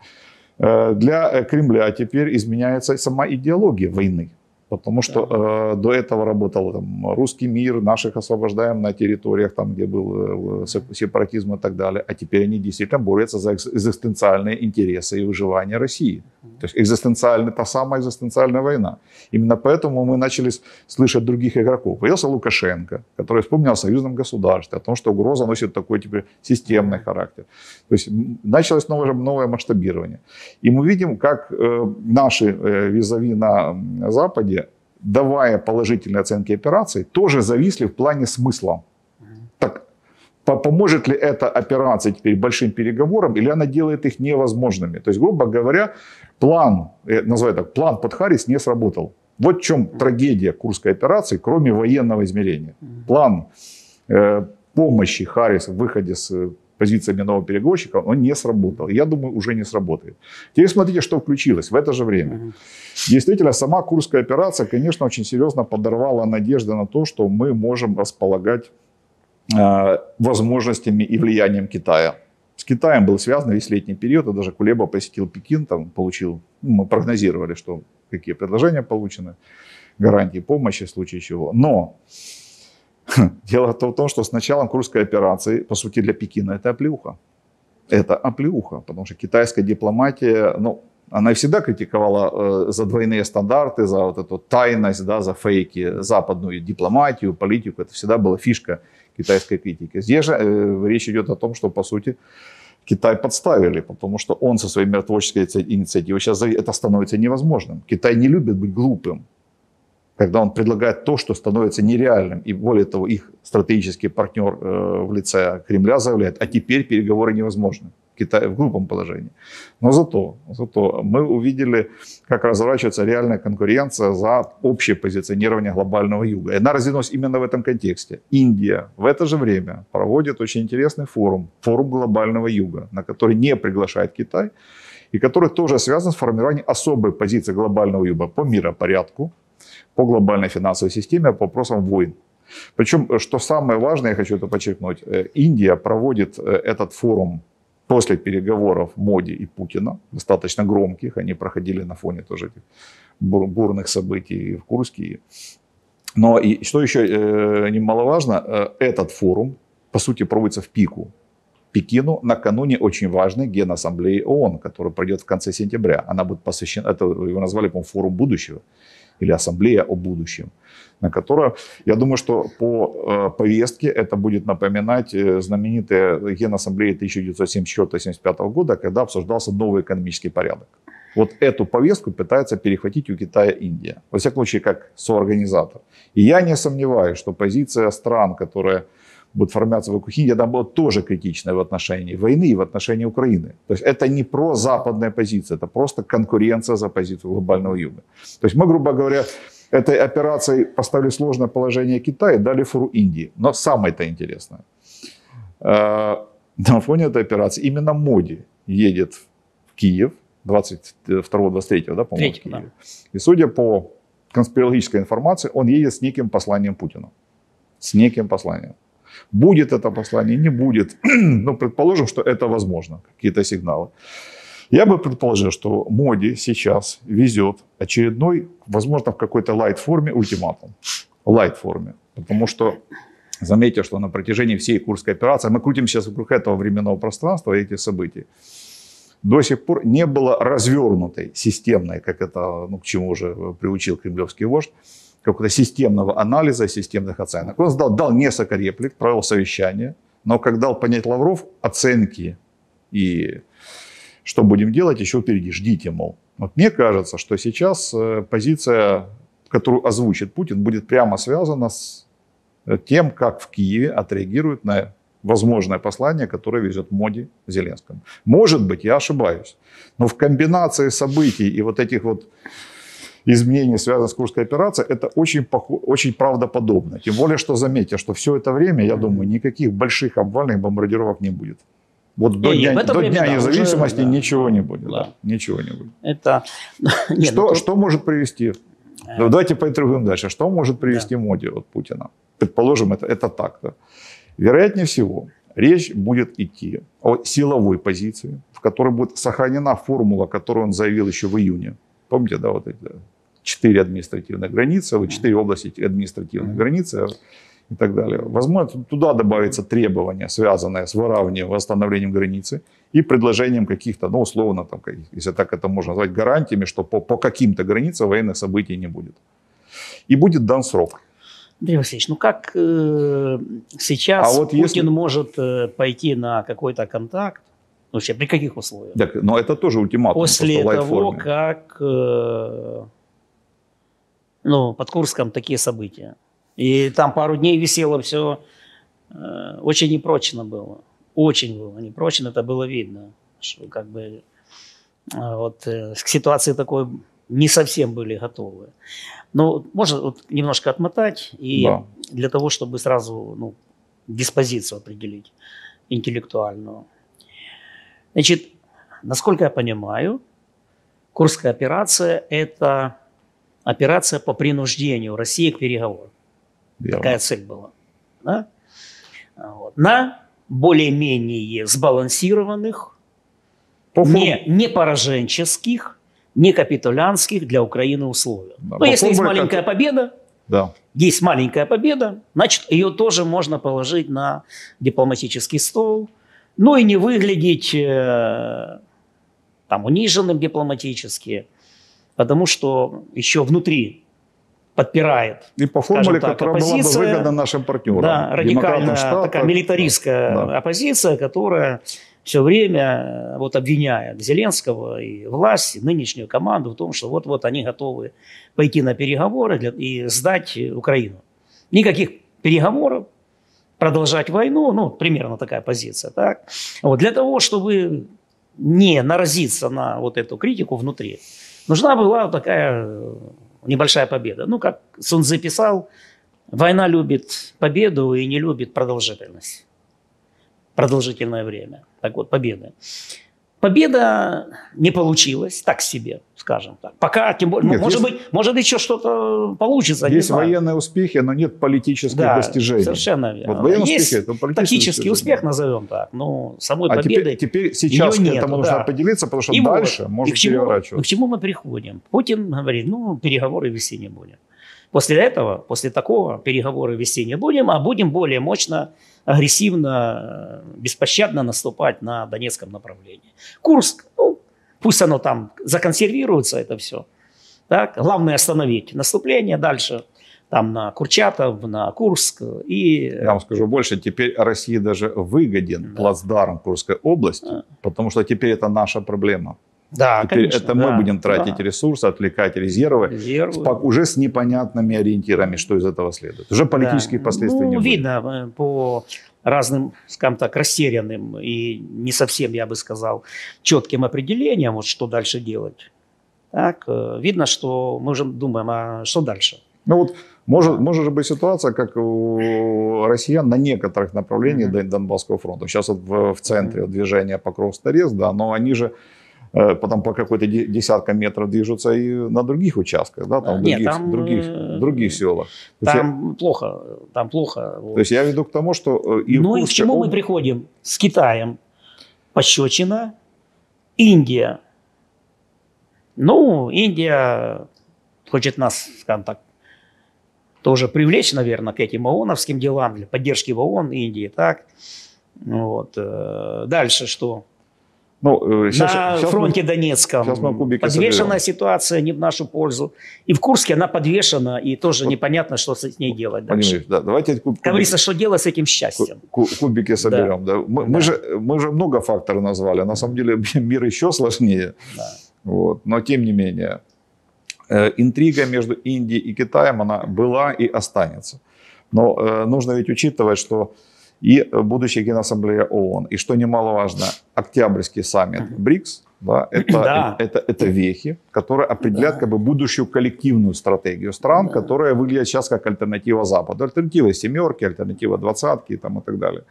Для Кремля теперь изменяется сама идеология войны. Потому что э, до этого работал там, русский мир, наших освобождаем на территориях, там, где был э, сепаратизм и так далее. А теперь они действительно борются за экзистенциальные интересы и выживание России. То есть экзистенциальная, та самая экзистенциальная война. Именно поэтому мы начали слышать других игроков. Появился Лукашенко, который вспомнил о союзном государстве, о том, что угроза носит такой теперь системный характер. То есть началось новое, новое масштабирование. И мы видим, как э, наши э, визави на Западе, давая положительные оценки операции, тоже зависли в плане смысла. Так, поможет ли эта операция теперь большим переговорам, или она делает их невозможными? То есть, грубо говоря, план, называй так, план под Харрис не сработал. Вот в чем трагедия Курской операции, кроме военного измерения. План э, помощи Харрис в выходе с позициями нового переговорщика, он не сработал. Я думаю, уже не сработает. Теперь смотрите, что включилось в это же время. Mm-hmm. Действительно, сама Курская операция, конечно, очень серьезно подорвала надежды на то, что мы можем располагать э, возможностями и влиянием Китая. С Китаем был связан весь летний период, и даже Кулеба посетил Пекин, там получил, ну, мы прогнозировали, что какие предложения получены, гарантии помощи в случае чего. Но... Дело в том, что с началом Курской операции, по сути, для Пекина это оплеуха. Это оплеуха, потому что китайская дипломатия, ну, она всегда критиковала за двойные стандарты, за вот эту тайность, да, за фейки, западную дипломатию, политику. Это всегда была фишка китайской критики. Здесь же э, речь идет о том, что, по сути, Китай подставили, потому что он со своей миротворческой инициативой сейчас это становится невозможным. Китай не любит быть глупым, когда он предлагает то, что становится нереальным. И более того, их стратегический партнер э, в лице Кремля заявляет, а теперь переговоры невозможны. Китай в глупом положении. Но зато, зато мы увидели, как разворачивается реальная конкуренция за общее позиционирование глобального юга. И она развернулась именно в этом контексте. Индия в это же время проводит очень интересный форум, форум глобального юга, на который не приглашает Китай, и который тоже связан с формированием особой позиции глобального юга по миропорядку, по глобальной финансовой системе, по вопросам войн. Причем, что самое важное, я хочу это подчеркнуть, Индия проводит этот форум после переговоров Моди и Путина, достаточно громких, они проходили на фоне тоже этих бурных событий в Курске. Но и что еще немаловажно, этот форум, по сути, проводится в пику. Пекину накануне очень важной Генассамблеи ООН, которая пройдет в конце сентября. Она будет посвящена, это его назвали, по-моему, форум будущего, или ассамблея о будущем, на которую, я думаю, что по э, повестке это будет напоминать э, знаменитая Генассамблея тысяча девятьсот семьдесят четвёртого — семьдесят пятого года, когда обсуждался новый экономический порядок. Вот эту повестку пытается перехватить у Китая Индия, во всяком случае, как соорганизатор. И я не сомневаюсь, что позиция стран, которые будут формироваться вокруг Индии, она была тоже критичная в отношении войны и в отношении Украины. То есть это не прозападная позиция, это просто конкуренция за позицию глобального юга. То есть мы, грубо говоря, этой операцией поставили сложное положение Китая и дали фору Индии. Но самое-то интересное, на фоне этой операции именно Моди едет в Киев двадцать второго — двадцать третьего, да, по-моему, в Киев. Да. И судя по конспирологической информации, он едет с неким посланием Путина. С неким посланием. Будет это послание, не будет. Но предположим, что это возможно, какие-то сигналы. Я бы предположил, что Моди сейчас везет очередной, возможно, в какой-то лайт-форме ультиматум. Лайт-форме. Потому что, заметьте, что на протяжении всей Курской операции, мы крутим сейчас вокруг этого временного пространства, этих событий, до сих пор не было развернутой, системной, как это, ну, к чему уже приучил кремлевский вождь, какого-то системного анализа, системных оценок. Он дал, дал несколько реплик, провел совещание, но как дал понять Лавров, оценки и что будем делать еще впереди, ждите, мол. Вот мне кажется, что сейчас позиция, которую озвучит Путин, будет прямо связана с тем, как в Киеве отреагируют на возможное послание, которое везет Моди Зеленскому. Может быть, я ошибаюсь, но в комбинации событий и вот этих вот изменений, связанных с Курской операцией, это очень, очень правдоподобно. Тем более, что заметьте, что все это время, я думаю, никаких больших обвальных бомбардировок не будет. Вот до и дня, до время, дня да, независимости уже, да, ничего не будет. Да. Да, ничего не будет. Это... Нет, что, ну, что может привести? Э... Давайте поинтригуем дальше. Что может привести да. Моди от Путина? Предположим, это, это так-то. Вероятнее всего, речь будет идти о силовой позиции, в которой будет сохранена формула, которую он заявил еще в июне. Помните, да, вот эти четыре административные границы, четыре области административной границы и так далее. Возможно, туда добавятся требования, связанные с выравниванием, восстановлением границы и предложением каких-то, ну, условно, там, если так это можно назвать, гарантиями, что по, по каким-то границам военных событий не будет. И будет дан срок. Андрей Васильевич, ну как э, сейчас а вот Путин если... может э, пойти на какой-то контакт? Вообще, при каких условиях? Так, но это тоже ультиматум. После того, как э, ну, под Курском такие события. И там пару дней висело все. Э, очень непрочно было. Очень было непрочно, это было видно. Что как бы э, вот, э, к ситуации такой не совсем были готовы. Но можно вот немножко отмотать, и да. для того, чтобы сразу ну, диспозицию определить интеллектуальную. Значит, насколько я понимаю, Курская операция – это операция по принуждению России к переговорам. Верно. Такая цель была. Да? Вот. На более-менее сбалансированных, по не, не пораженческих, не капитулянских для Украины условиях. Да, но если есть маленькая это... победа, да. есть маленькая победа, значит, ее тоже можно положить на дипломатический стол. Ну и не выглядеть э, там, униженным дипломатически, потому что еще внутри подпирает, и по формуле, так, которая оппозиция, была бы выгодна нашим партнерам. Да, радикальная штатам, такая милитаристская да. оппозиция, которая все время вот, обвиняет Зеленского и власть, и нынешнюю команду в том, что вот-вот они готовы пойти на переговоры для, и сдать Украину. Никаких переговоров. Продолжать войну, ну, примерно такая позиция, так? Вот, для того, чтобы не наразиться на вот эту критику внутри, нужна была такая небольшая победа. Ну, как Сун Цзы писал, война любит победу и не любит продолжительность. Продолжительное время. Так вот, победа. Победа не получилась, так себе, скажем так. Пока, тем более, нет, может, есть, быть, может быть, еще что-то получится. Есть военные успехи, но нет политических да, достижений. Совершенно верно. Вот военные есть успехи, это тактический успех, да. назовем так, но самой а победы теперь, теперь сейчас нету, этому да. нужно поделиться, потому что и дальше вот, можно переворачиваться. К чему мы приходим? Путин говорит, ну, переговоры вести не будем. После этого, после такого, переговоры вести не будем, а будем более мощно, агрессивно, беспощадно наступать на Донецком направлении. Курск, ну, пусть оно там законсервируется, это все. Так? Главное остановить наступление дальше, там на Курчатов, на Курск. И... Я вам скажу больше, теперь России даже выгоден да. плацдарм Курской области, да. потому что теперь это наша проблема. Да, теперь конечно, это мы да, будем тратить да. ресурсы, отвлекать резервы, резервы. С, уже с непонятными ориентирами, что из этого следует. Уже политических да. последствий ну, не будет. Видно по разным, скажем так, растерянным и не совсем, я бы сказал, четким определениям, вот что дальше делать. Так, видно, что мы уже думаем, а что дальше? Ну вот, может, может же быть ситуация, как у россиян на некоторых направлениях mm-hmm. Донбасского фронта. Сейчас вот в, в центре mm-hmm. движения Покров-Торез, да, но они же потом по какой-то десяткам метров движутся и на других участках, да, там, Нет, других, там, других, других селах. Там я... плохо, там плохо. Вот. То есть я веду к тому, что... И ну и к чему он... мы приходим? С Китаем пощечина, Индия. Ну, Индия хочет нас, скажем так, тоже привлечь, наверное, к этим ООНовским делам, для поддержки в ООН Индии, так. Вот. Дальше что? Ну, сейчас, на сейчас фронте мы, Донецком подвешенная соберем. Ситуация не в нашу пользу. И в Курске она подвешена, и тоже вот непонятно, что с ней делать дальше. Да, давайте куб, говорится, что делать с этим счастьем. Кубики соберем. Да. Да. Мы, да. Мы, же, мы же много факторов назвали. На самом деле мир еще сложнее. Да. Вот. Но тем не менее, интрига между Индией и Китаем, она была и останется. Но нужно ведь учитывать, что и будущая Генассамблея ООН. И что немаловажно, Октябрьский саммит БРИКС, да, это, да. Это, это, это вехи, которые определят да. как бы, будущую коллективную стратегию стран, да. которая выглядит сейчас как альтернатива Западу. Альтернатива семерки, альтернатива двадцатки и там, и так далее.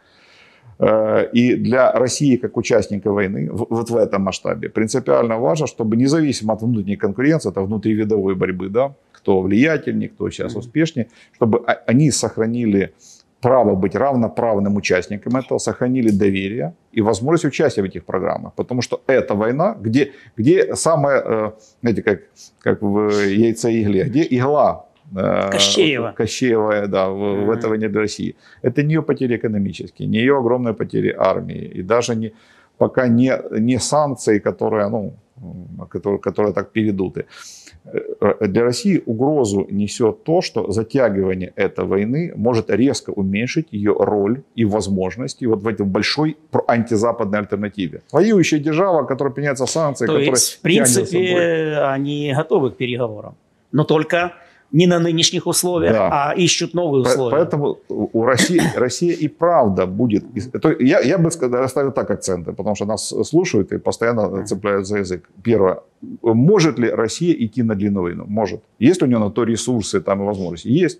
И для России, как участника войны, вот в этом масштабе, принципиально важно, чтобы независимо от внутренней конкуренции, это внутривидовой борьбы, да, кто влиятельнее, кто сейчас успешнее, чтобы они сохранили право быть равноправным участником этого, сохранили доверие и возможность участия в этих программах. Потому что это война, где, где самая, знаете, как, как в яйце-игле, где игла Кощеева. Кощеевая, да, в, а-а-а. В этой войне для России. Это не ее потери экономические, не ее огромные потери армии, и даже не, пока не, не санкции, которые, ну, которые, которые так передуты. Для России угрозу несет то, что затягивание этой войны может резко уменьшить ее роль и возможности вот в этой большой антизападной альтернативе. Воюющая держава, которая принимается санкции, то есть, в принципе, они готовы к переговорам, но только не на нынешних условиях, да. а ищут новые условия. Поэтому у России, Россия и правда будет... Я, я бы расставил так акценты, потому что нас слушают и постоянно цепляют за язык. Первое. Может ли Россия идти на длинную войну? Может. Есть у нее на то ресурсы там, и возможности? Есть.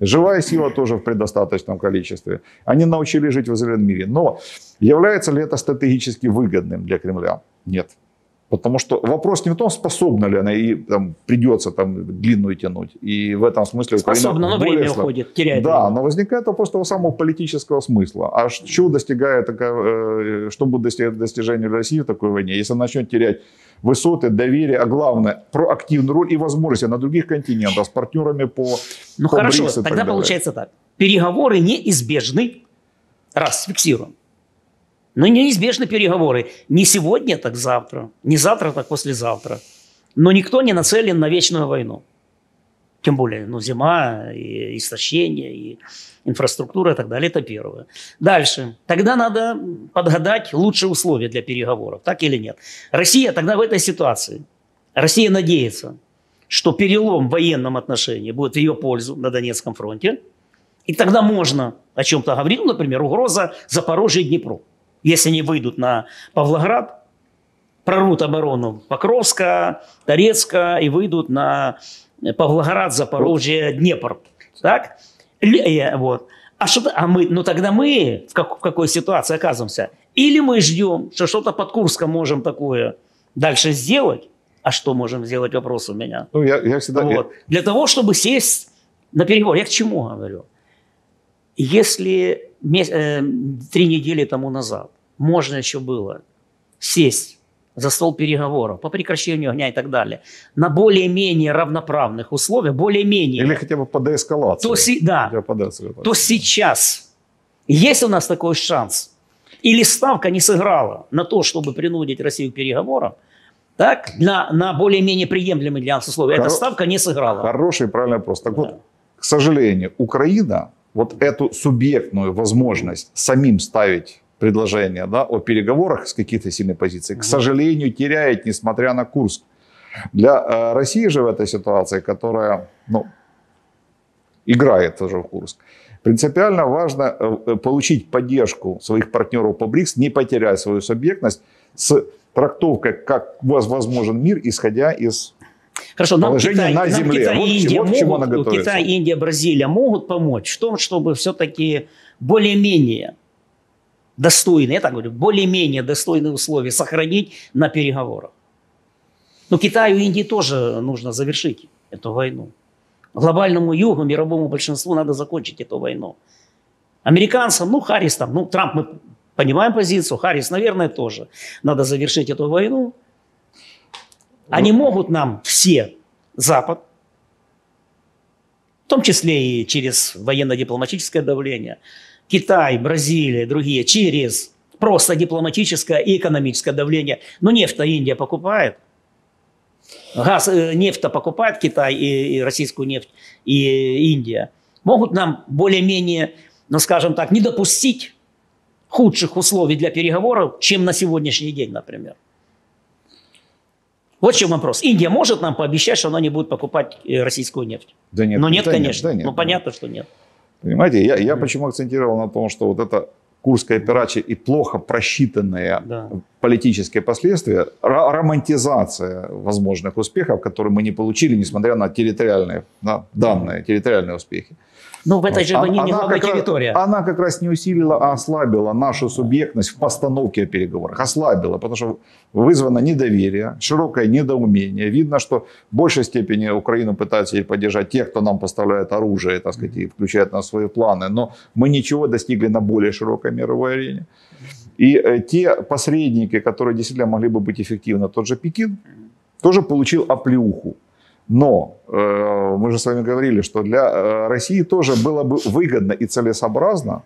Живая сила тоже в предостаточном количестве. Они научились жить в изолированном мире. Но является ли это стратегически выгодным для Кремля? Нет. Потому что вопрос не в том, способна ли она и там, придется там, длинную тянуть. И в этом смысле... Способна, но время слаб... уходит, теряет. Да, время. Но возникает вопрос того самого политического смысла. А что, достигает, что будет достигать достижения России в такой войне, если она начнет терять высоты, доверие, а главное, проактивную роль и возможности на других континентах с партнерами по Ну по хорошо, Бриксу, тогда так получается так. Переговоры неизбежны. Раз, фиксируем. Но неизбежны переговоры. Не сегодня, так завтра. Не завтра, так послезавтра. Но никто не нацелен на вечную войну. Тем более, ну, зима, и истощение, и инфраструктура и так далее. Это первое. Дальше. Тогда надо подгадать лучшие условия для переговоров. Так или нет? Россия тогда в этой ситуации. Россия надеется, что перелом в военном отношении будет в ее пользу на Донецком фронте. И тогда можно о чем-то говорить. Ну, например, угроза Запорожья и Днепру. Если они выйдут на Павлоград, прорвут оборону Покровска, Торецка и выйдут на Павлоград, Запорожье, Днепр. Так? Вот. А, что, а мы, ну тогда мы в, как, в какой ситуации оказываемся? Или мы ждем, что что-то под Курском можем такое дальше сделать? А что можем сделать? Вопрос у меня. Ну, я, я всегда... вот. Для того, чтобы сесть на переговор. Я к чему говорю? Если... Три недели тому назад можно еще было сесть за стол переговоров по прекращению огня и так далее на более-менее равноправных условиях, более-менее... Или хотя бы по деэскалации. То, си... да. по деэскалации. То сейчас есть у нас такой шанс? Или ставка не сыграла на то, чтобы принудить Россию к переговорам, так? На, на более-менее приемлемые для нас условия? Хоро... Эта ставка не сыграла. Хороший и правильный вопрос. Так да. вот, к сожалению, Украина... Вот эту субъектную возможность самим ставить предложение, да, о переговорах с каких-то сильной позиции, к сожалению, теряет, несмотря на Курск. Для России же в этой ситуации, которая, ну, играет тоже в Курск, принципиально важно получить поддержку своих партнеров по БРИКС, не потерять свою субъектность с трактовкой, как возможен мир, исходя из... Хорошо, нам Китай, на земле. Нам Китай, вот, Индия вот, могут, к чему Китай, Индия, Бразилия могут помочь в том, чтобы все-таки более-менее достойные, я так говорю, более-менее достойные условия сохранить на переговорах. Но Китаю и Индии тоже нужно завершить эту войну. Глобальному югу, мировому большинству надо закончить эту войну. Американцам, ну, Харрис там, ну, Трамп, мы понимаем позицию, Харрис, наверное, тоже. Надо завершить эту войну. Они могут нам все, Запад, в том числе и через военно-дипломатическое давление, Китай, Бразилия, другие, через просто дипломатическое и экономическое давление. Но нефть-то Индия покупает. Газ, нефть-то покупает Китай и, и российскую нефть, и Индия. Могут нам более-менее, ну скажем так, не допустить худших условий для переговоров, чем на сегодняшний день, например. Вот в чем вопрос. Индия может нам пообещать, что она не будет покупать российскую нефть? Да нет, но нет, да конечно. Нет, да нет, но понятно, да. Что нет. Понимаете, я, я почему акцентировал на том, что вот эта Курская операция и плохо просчитанные да. политические последствия, романтизация возможных успехов, которые мы не получили, несмотря на территориальные на данные, территориальные успехи. Ну, в этой же войне не главная территория. Она как раз не усилила, а ослабила нашу субъектность в постановке о переговорах. Ослабила, потому что вызвано недоверие, широкое недоумение. Видно, что в большей степени Украину пытаются поддержать те, кто нам поставляет оружие, так сказать, и включает нас в свои планы. Но мы ничего достигли на более широкой мировой арене. И те посредники, которые действительно могли бы быть эффективны, тот же Пекин, тоже получил оплеуху. Но э, мы же с вами говорили, что для э, России тоже было бы выгодно и целесообразно,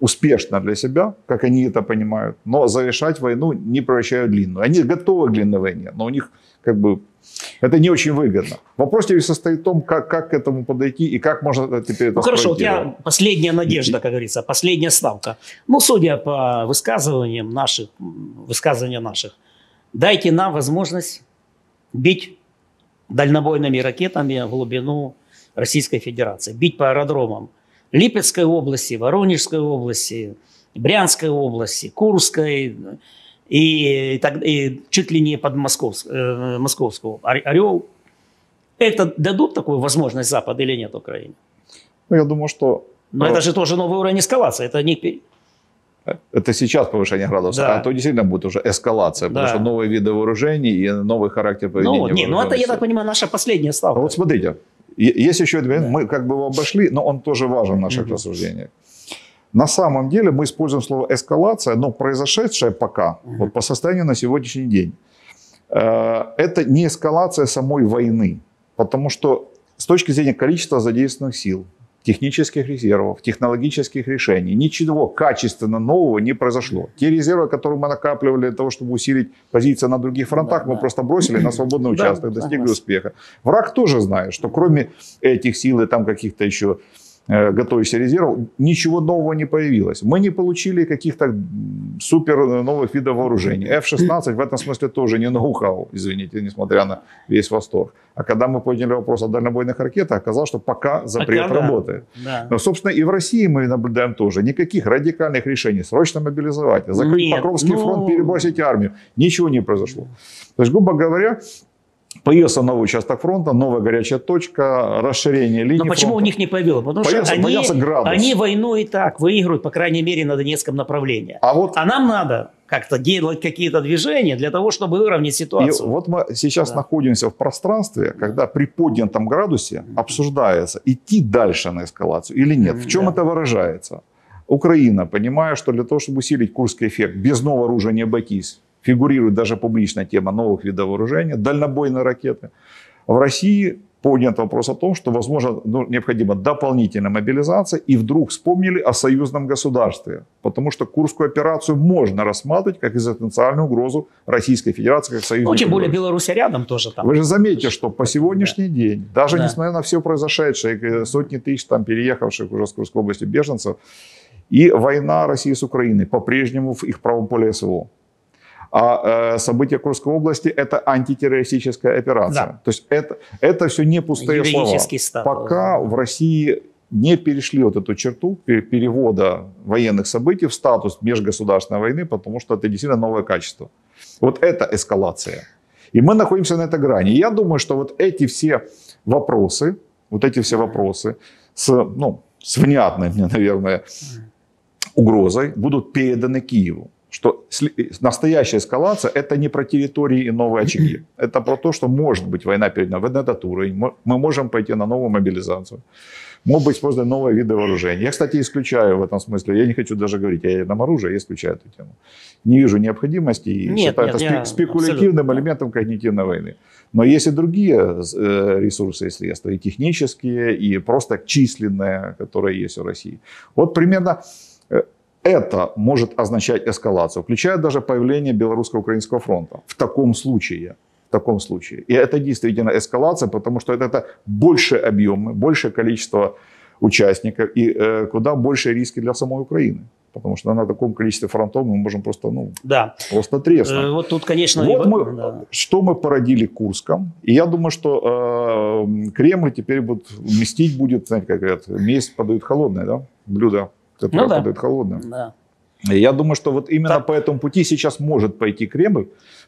успешно для себя, как они это понимают, но завершать войну, не превращая в длинную. Они готовы к длинной войне, но у них как бы это не очень выгодно. Вопрос теперь состоит в том, как, как к этому подойти и как можно теперь это ну, хорошо, у тебя последняя надежда, как говорится, последняя ставка. Ну, судя по высказываниям наших, высказываниям наших, дайте нам возможность бить дальнобойными ракетами в глубину Российской Федерации. Бить по аэродромам Липецкой области, Воронежской области, Брянской области, Курской и, и, так, и чуть ли не под Москов, э, Московскую Орел. Это дадут такую возможность Запад или нет Украине? Ну, я думаю, что... Но это же тоже новый уровень эскалации. Это не... Это сейчас повышение градуса, да. А то действительно будет уже эскалация, да. Потому что новые виды вооружений и новый характер поведения. Ну, не, ну это, я так понимаю, наша последняя ставка. Вот смотрите, есть еще один момент, да. Мы как бы его обошли, но он тоже важен в наших угу. рассуждениях. На самом деле мы используем слово эскалация, но произошедшее пока, угу. вот по состоянию на сегодняшний день, э, это не эскалация самой войны, потому что с точки зрения количества задействованных сил, технических резервов, технологических решений. Ничего качественно нового не произошло. Те резервы, которые мы накапливали для того, чтобы усилить позиции на других фронтах, да, мы да. просто бросили на свободный участок, да, достигли да, успеха. Враг тоже знает, что кроме этих сил и там каких-то еще э, готовящихся резервов, ничего нового не появилось. Мы не получили каких-то супер новых видов вооружений. эф шестнадцать в этом смысле тоже не ноу-хау, извините, несмотря на весь восторг. А когда мы подняли вопрос о дальнобойных ракетах, оказалось, что пока запрет пока, работает. Да. Но, собственно, и в России мы наблюдаем тоже никаких радикальных решений. Срочно мобилизовать, закрыть Нет, Покровский ну... фронт, перебросить армию. Ничего не произошло. То есть, грубо говоря, появился новый участок фронта, новая горячая точка, расширение линии. Но почему фронта. У них не появилось? Потому появился, что они, появился они войну и так выигрывают, по крайней мере, на Донецком направлении. А, вот... а нам надо... как-то делать какие-то движения для того, чтобы выровнять ситуацию. И вот мы сейчас да. находимся в пространстве, когда при поднятом градусе обсуждается, идти дальше на эскалацию или нет. В чем да. это выражается? Украина, понимая, что для того, чтобы усилить Курский эффект, без нового оружия не обойтись, фигурирует даже публичная тема новых видов вооружения, дальнобойные ракеты. В России поднят вопрос о том, что, возможно, ну, необходима дополнительная мобилизация, и вдруг вспомнили о союзном государстве. Потому что Курскую операцию можно рассматривать как экзистенциальную угрозу Российской Федерации, как союзного государства. Ну, тем более Беларусь рядом тоже там. Вы же заметите, что по сегодняшний да. день, даже да. несмотря на все произошедшее, сотни тысяч там переехавших уже с Курской области беженцев, и война России с Украиной по-прежнему в их правом поле СВО. А э, события Курской области – это антитеррористическая операция. Да. То есть это, это все не пустые слова. Статус, пока да. в России не перешли вот эту черту перевода военных событий в статус межгосударственной войны, потому что это действительно новое качество. Вот это эскалация. И мы находимся на этой грани. И я думаю, что вот эти все вопросы, вот эти все вопросы с, ну, с внятной, наверное, угрозой будут переданы Киеву. Что настоящая эскалация – это не про территории и новые очаги. Это про то, что может быть война перед нами, на этот уровень. Мы можем пойти на новую мобилизацию. Могут быть использованы новые виды вооружения. Я, кстати, исключаю в этом смысле. Я не хочу даже говорить о ядерном оружии, я исключаю эту тему. Не вижу необходимости и нет, считаю нет, это я... спекулятивным абсолютно. Элементом когнитивной войны. Но есть и другие ресурсы и средства, и технические, и просто численные, которые есть у России. Вот примерно... это может означать эскалацию, включая даже появление Белорусско-Украинского фронта в таком случае. В таком случае. И это действительно эскалация, потому что это, это больше объемы, большее количество участников и э, куда больше риски для самой Украины. Потому что на таком количестве фронтов мы можем просто, ну, да. просто треснуть. Э, вот тут, конечно... Вот и... мы, да. Что мы породили Курском. И я думаю, что э, Кремль теперь будет местить будет, знаете, как говорят, месть подают холодное, да? Блюдо, которое ну, да. подают холодное. Да. И я думаю, что вот именно так. по этому пути сейчас может пойти Кремль.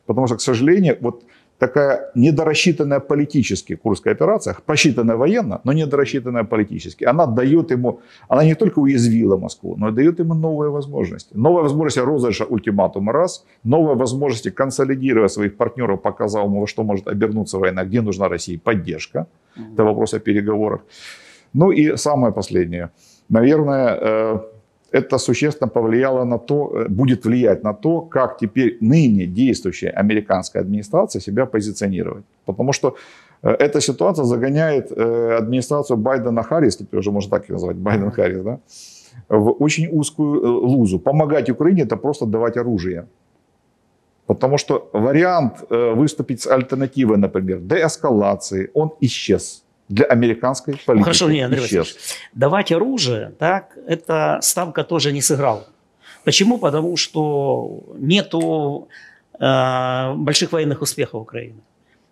Потому что, к сожалению, вот... такая недорассчитанная политически Курская операция, просчитанная военно, но недорассчитанная политически, она дает ему, она не только уязвила Москву, но и дает ему новые возможности. Новая возможность розыгрыша ультиматума раз, новая возможность консолидировать своих партнеров, показав ему, во что может обернуться война, где нужна России поддержка. Mm-hmm. Это вопрос о переговорах. Ну и самое последнее. Наверное, это существенно повлияло на то, будет влиять на то, как теперь ныне действующая американская администрация себя позиционирует. Потому что эта ситуация загоняет администрацию Байдена-Харрис, теперь уже можно так ее назвать, Байден-Харрис, да, в очень узкую лузу. Помогать Украине – это просто давать оружие. Потому что вариант выступить с альтернативой, например, деэскалации, он исчез. Для американской политики. Ну, хорошо, нет, Андрей Васильевич, давать оружие, так, эта ставка тоже не сыграла. Почему? Потому что нету э, больших военных успехов Украины.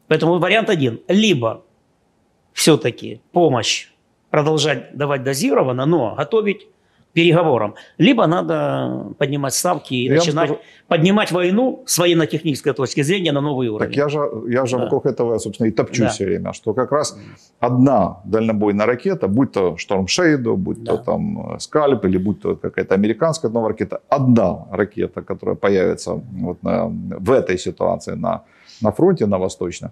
Поэтому вариант один. Либо все-таки помощь продолжать давать дозированно, но готовить переговорам. Либо надо поднимать ставки и я начинать скажу, поднимать войну с военно-технической точки зрения на новый уровень. Так я же, я же да. вокруг этого, собственно, и топчу да. все время, что как раз одна дальнобойная ракета, будь то Штормшейду, будь да. то там Скальп, или будь то какая-то американская новая ракета, одна ракета, которая появится вот на, в этой ситуации на, на фронте, на Восточном,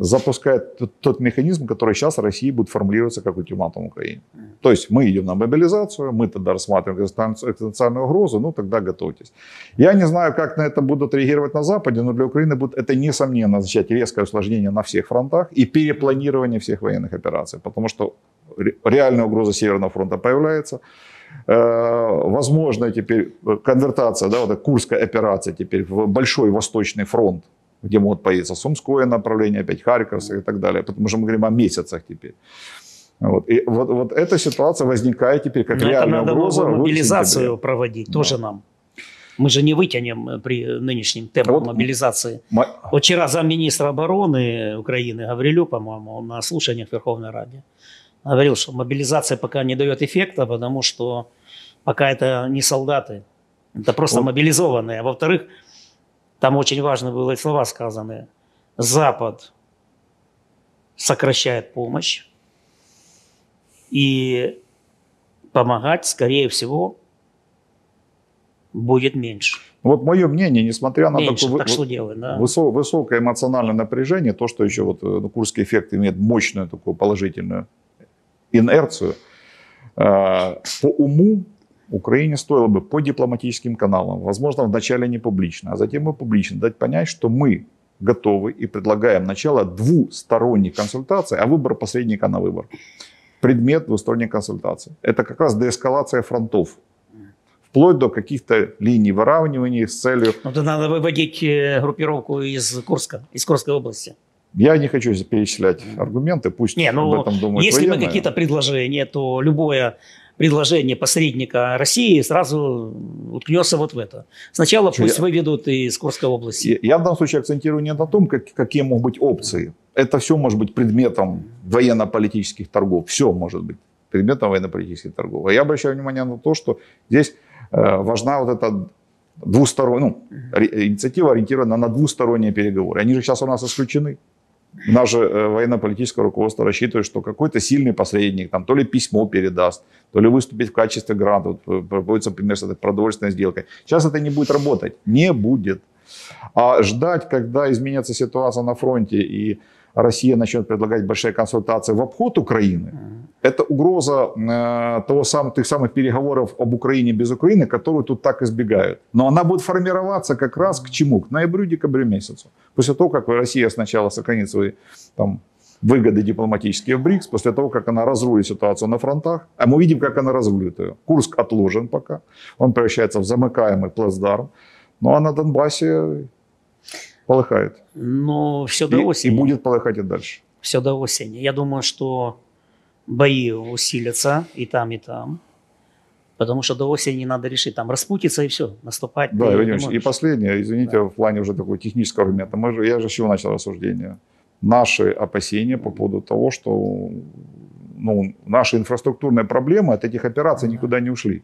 запускает тот, тот механизм, который сейчас России будет формулироваться как ультиматум Украине. То есть мы идем на мобилизацию, мы тогда рассматриваем экзистенциальную угрозу, ну тогда готовьтесь. Я не знаю, как на это будут реагировать на Западе, но для Украины будет это несомненно означать резкое усложнение на всех фронтах и перепланирование всех военных операций, потому что реальная угроза Северного фронта появляется. Возможно, теперь конвертация, да, вот эта Курская операция теперь в большой Восточный фронт, где могут появиться Сумское направление, опять Харьковское и так далее. Потому что мы говорим о месяцах теперь. Вот. И вот, вот эта ситуация возникает теперь как но реальная это угроза. Надо мобилизацию проводить да. тоже нам. Мы же не вытянем при нынешнем темпе вот мобилизации. Мо... Вчера замминистра обороны Украины Гаврилю, по-моему, на слушаниях в Верховной Раде говорил, что мобилизация пока не дает эффекта, потому что пока это не солдаты. Это просто вот. мобилизованные. А во-вторых, там очень важны были слова сказаны. Запад сокращает помощь и помогать, скорее всего, будет меньше. Вот мое мнение, несмотря на меньше, такое так вы, делаем, да. высо, высокое эмоциональное напряжение, то, что еще вот, ну, Курский эффект имеет мощную такую положительную инерцию, э, по уму, Украине стоило бы по дипломатическим каналам, возможно, вначале не публично, а затем и публично дать понять, что мы готовы и предлагаем начало двусторонних консультаций, а выбор посредника на выбор. Предмет двусторонних консультаций. Это как раз деэскалация фронтов. Вплоть до каких-то линий выравнивания с целью... Но это надо выводить группировку из Курска, из Курской области. Я не хочу перечислять аргументы, пусть не, ну, об этом думают если военные. Бы какие-то предложения, то любое... предложение посредника России сразу уткнется вот в это. Сначала Чего пусть я... выведут из Курской области. Я в данном случае акцентирую не на том, как, какие могут быть опции. Это все может быть предметом военно-политических торгов. Все может быть предметом военно-политических торгов. А я обращаю внимание на то, что здесь э, важна вот эта двусторонняя, ну, инициатива, ориентирована на двусторонние переговоры. Они же сейчас у нас исключены. Наше военно-политическое руководство рассчитывает, что какой-то сильный посредник там, то ли письмо передаст, то ли выступит в качестве гранта, вот, проводится, например, с этой продовольственной сделкой. Сейчас это не будет работать. Не будет. А ждать, когда изменится ситуация на фронте и Россия начнет предлагать большие консультации в обход Украины, это угроза э, того сам, тех самых переговоров об Украине без Украины, которую тут так избегают. Но она будет формироваться как раз к чему? К ноябрю-декабрю месяцу. После того, как Россия сначала сохранит свои там, выгоды дипломатические в БРИКС после того, как она разрулит ситуацию на фронтах. А мы видим, как она разрулит ее. Курск отложен пока. Он превращается в замыкаемый плацдарм. Ну а на Донбассе полыхает. Но все до осени. И, и будет полыхать и дальше. Все до осени. Я думаю, что бои усилятся и там, и там. Потому что до осени надо решить, там распутиться и все, наступать. Да, Владимир, и последнее, извините, да. в плане уже такого технического аргумента. Мы же, я же с чего начал рассуждение. Наши опасения по поводу того, что ну, наши инфраструктурные проблемы от этих операций да. никуда не ушли.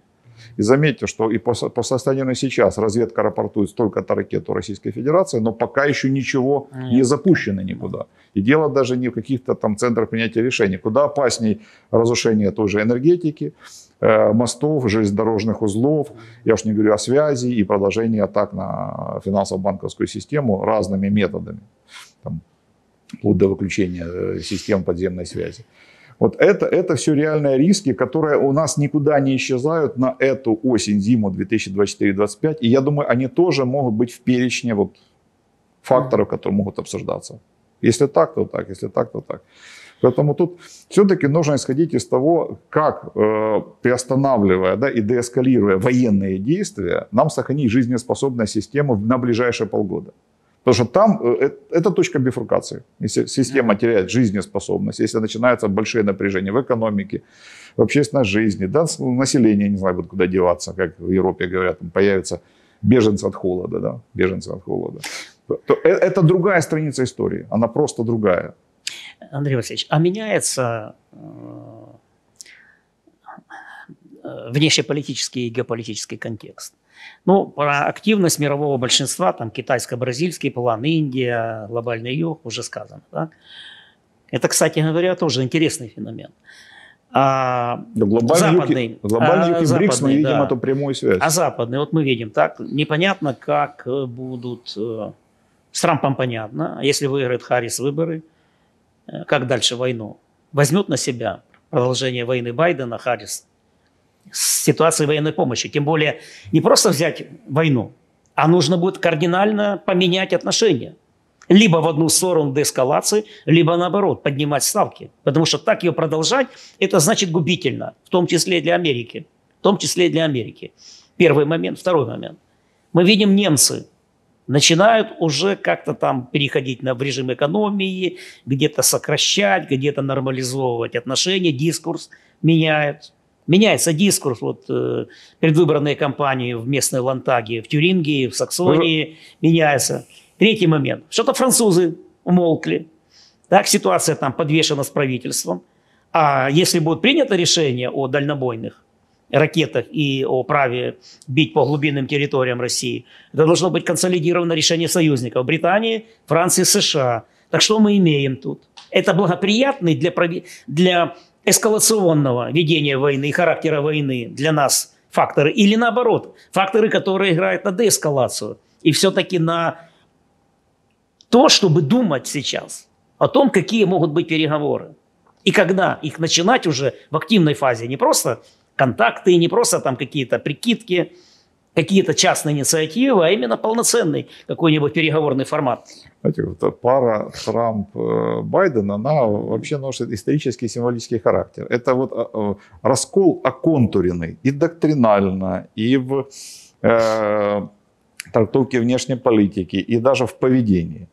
И заметьте, что и по, по состоянию на сейчас разведка рапортует столько-то ракет у Российской Федерации, но пока еще ничего Нет. не запущено никуда. И дело даже не в каких-то там центрах принятия решений. Куда опасней разрушение той же энергетики, э, мостов, железнодорожных узлов, я уж не говорю о связи и продолжении атак на финансово-банковскую систему разными методами, там, вплоть до выключения систем подземной связи. Вот это, это все реальные риски, которые у нас никуда не исчезают на эту осень-зиму две тысячи двадцать четыре — две тысячи двадцать пять. И я думаю, они тоже могут быть в перечне вот факторов, которые могут обсуждаться. Если так, то так, если так, то так. Поэтому тут все-таки нужно исходить из того, как э, приостанавливая да, и деэскалируя военные действия, нам сохранить жизнеспособную систему на ближайшие полгода. Потому что там это точка бифуркации. Если система теряет жизнеспособность, если начинаются большие напряжения в экономике, в общественной жизни, да, население не знает, куда деваться, как в Европе говорят, появятся беженцы от холода, да, беженцы от холода. То это другая страница истории, она просто другая. Андрей Васильевич, а меняется внешнеполитический и геополитический контекст? Ну, про активность мирового большинства, там китайско-бразильский план, Индия, глобальный юг, уже сказано. Да? Это, кстати говоря, тоже интересный феномен. А глобальный юг и БРИКС мы видим эту прямую связь. А западный, вот мы видим, так, непонятно, как будут, с Трампом понятно, если выиграет Харрис выборы, как дальше войну? Возьмет на себя продолжение войны Байдена, Харрис, с ситуацией военной помощи. Тем более, не просто взять войну, а нужно будет кардинально поменять отношения. Либо в одну сторону деэскалации, либо наоборот, поднимать ставки. Потому что так ее продолжать, это значит губительно. В том числе и для Америки. В том числе и для Америки. Первый момент. Второй момент. Мы видим, немцы начинают уже как-то там переходить на, в режим экономии, где-то сокращать, где-то нормализовывать отношения, дискурс меняют. Меняется дискурс, вот э, предвыборные кампании в местной Лантаге, в Тюрингии, в Саксонии, Вы... меняется. Третий момент. Что-то французы умолкли. Так, ситуация там подвешена с правительством. А если будет принято решение о дальнобойных ракетах и о праве бить по глубинным территориям России, это должно быть консолидировано решение союзников Британии, Франции, США. Так что мы имеем тут? Это благоприятный для для эскалационного ведения войны и характера войны для нас факторы, или наоборот, факторы, которые играют на деэскалацию и все-таки на то, чтобы думать сейчас о том, какие могут быть переговоры и когда их начинать уже в активной фазе, не просто контакты, не просто там какие-то прикидки, какие-то частные инициативы, а именно полноценный какой-нибудь переговорный формат. Знаете, вот пара Трамп-Байден, она вообще носит исторический и символический характер. Это вот раскол оконтуренный и доктринально, и в э, трактовке внешней политики, и даже в поведении.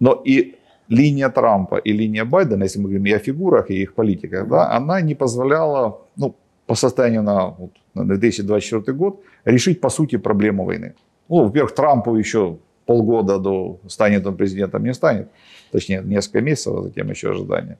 Но и линия Трампа, и линия Байдена, если мы говорим и о фигурах, и их политиках, да, она не позволяла... Ну, по состоянию на, на две тысячи двадцать четвёртый год, решить, по сути, проблему войны. Ну, во-первых, Трампу еще полгода до станет он президентом, не станет. Точнее, несколько месяцев, а затем еще ожидание.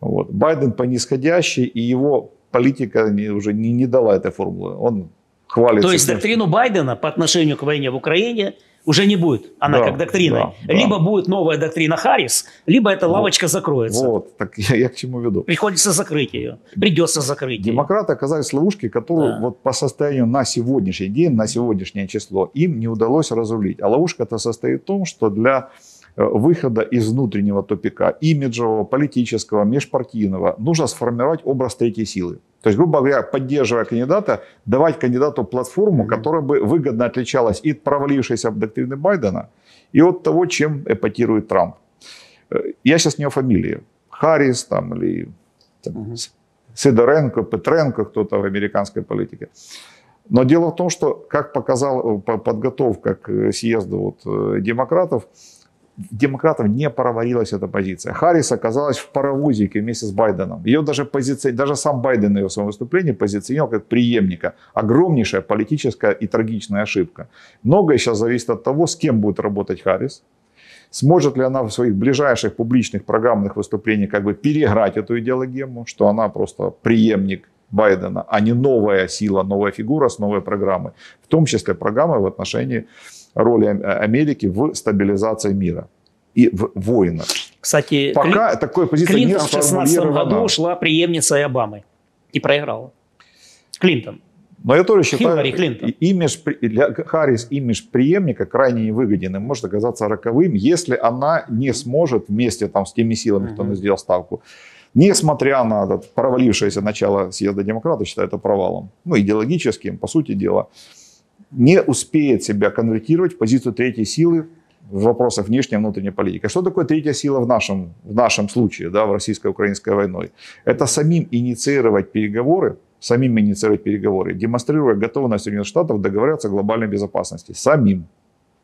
Вот. Байден по нисходящей, и его политика не, уже не, не дала этой формулы. Он хвалится. То есть тем, доктрину что... Байдена по отношению к войне в Украине уже не будет. Она да, как доктрина. Да, либо да. будет новая доктрина Харрис, либо эта лавочка вот. закроется. Вот, так я, я к чему веду. Приходится закрыть ее. Придется закрыть Демократы ее. оказались в ловушке, которую да. вот по состоянию на сегодняшний день, на сегодняшнее число, им не удалось разрулить. А ловушка-то состоит в том, что для выхода из внутреннего тупика, имиджевого, политического, межпартийного, нужно сформировать образ третьей силы. То есть, грубо говоря, поддерживая кандидата, давать кандидату платформу, которая бы выгодно отличалась и от провалившейся доктрины Байдена, и от того, чем эпатирует Трамп. Я сейчас не о фамилии. Харрис там или там, угу. Сидоренко, Петренко, кто-то в американской политике. Но дело в том, что, как показала подготовка к съезду вот, демократов, демократов не проварилась эта позиция. Харрис оказалась в паровозике вместе с Байденом. Ее даже, позиции, даже сам Байден ее в своем выступлении позиционировал как преемника. Огромнейшая политическая и трагичная ошибка. Многое сейчас зависит от того, с кем будет работать Харрис. Сможет ли она в своих ближайших публичных программных выступлениях как бы переиграть эту идеологему, что она просто преемник Байдена, а не новая сила, новая фигура с новой программой. В том числе программы в отношении роли Америки в стабилизации мира и в войнах. Кстати, пока Клин... такой позиции Клинтон не сформулирована. В шестнадцатом году шла преемницей Обамы и проиграла. Клинтон. Но я тоже считаю, имидж, для Харрис имидж преемника крайне невыгоден, может оказаться роковым, если она не сможет вместе там, с теми силами, угу. кто она сделал ставку, несмотря на этот провалившееся начало съезда демократов, считаю это провалом, ну идеологическим, по сути дела, не успеет себя конвертировать в позицию третьей силы в вопросах внешней и внутренней политики. Что такое третья сила в нашем, в нашем случае, да, в российско-украинской войне? Это самим инициировать переговоры, самим инициировать переговоры, демонстрируя готовность Соединенных Штатов договориться о глобальной безопасности. Самим.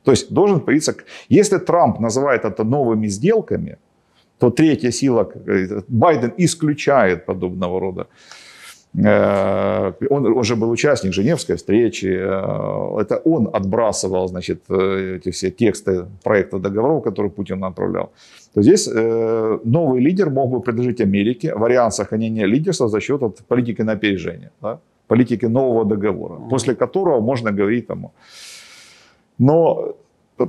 То есть должен появиться... Если Трамп называет это новыми сделками, то третья сила... Байден исключает подобного рода. Он уже был участник Женевской встречи. Это он отбрасывал, значит, эти все тексты проекта договоров, которые Путин направлял. То здесь новый лидер мог бы предложить Америке вариант сохранения лидерства за счет политики на опережение, да? Политики нового договора, mm-hmm. после которого можно говорить тому. Но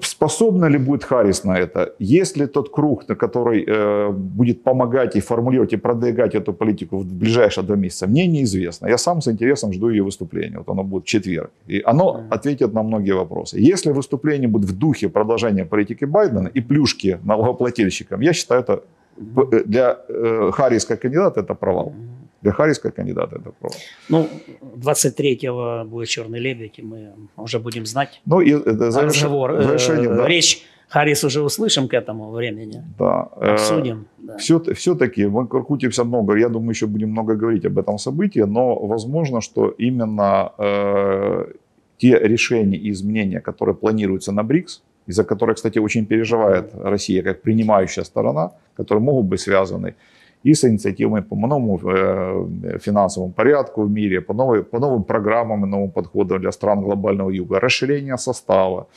способна ли будет Харрис на это? Есть ли тот круг, который э, будет помогать и формулировать, и продвигать эту политику в ближайшие два месяца? Мне неизвестно. Я сам с интересом жду ее выступления. Вот оно будет в четверг. И оно ответит на многие вопросы. Если выступление будет в духе продолжения политики Байдена и плюшки налогоплательщикам, я считаю, это для э, Харрис как кандидата это провал. Для Харрис как кандидата это провал. Ну, двадцать третьего будет «Чёрный лебедь», и мы уже будем знать ну, и, да, разговор. Завершение, э, да. Речь Харрис уже услышим к этому времени. Да. Обсудим. Э, да. Все, все-таки мы крутимся много. Я думаю, еще будем много говорить об этом событии. Но возможно, что именно э, те решения и изменения, которые планируются на БРИКС, из-за которых, кстати, очень переживает Россия как принимающая сторона, которые могут быть связаны и с инициативами по новому э, финансовому порядку в мире, по, новой, по новым программам и новым подходам для стран глобального юга, расширение состава.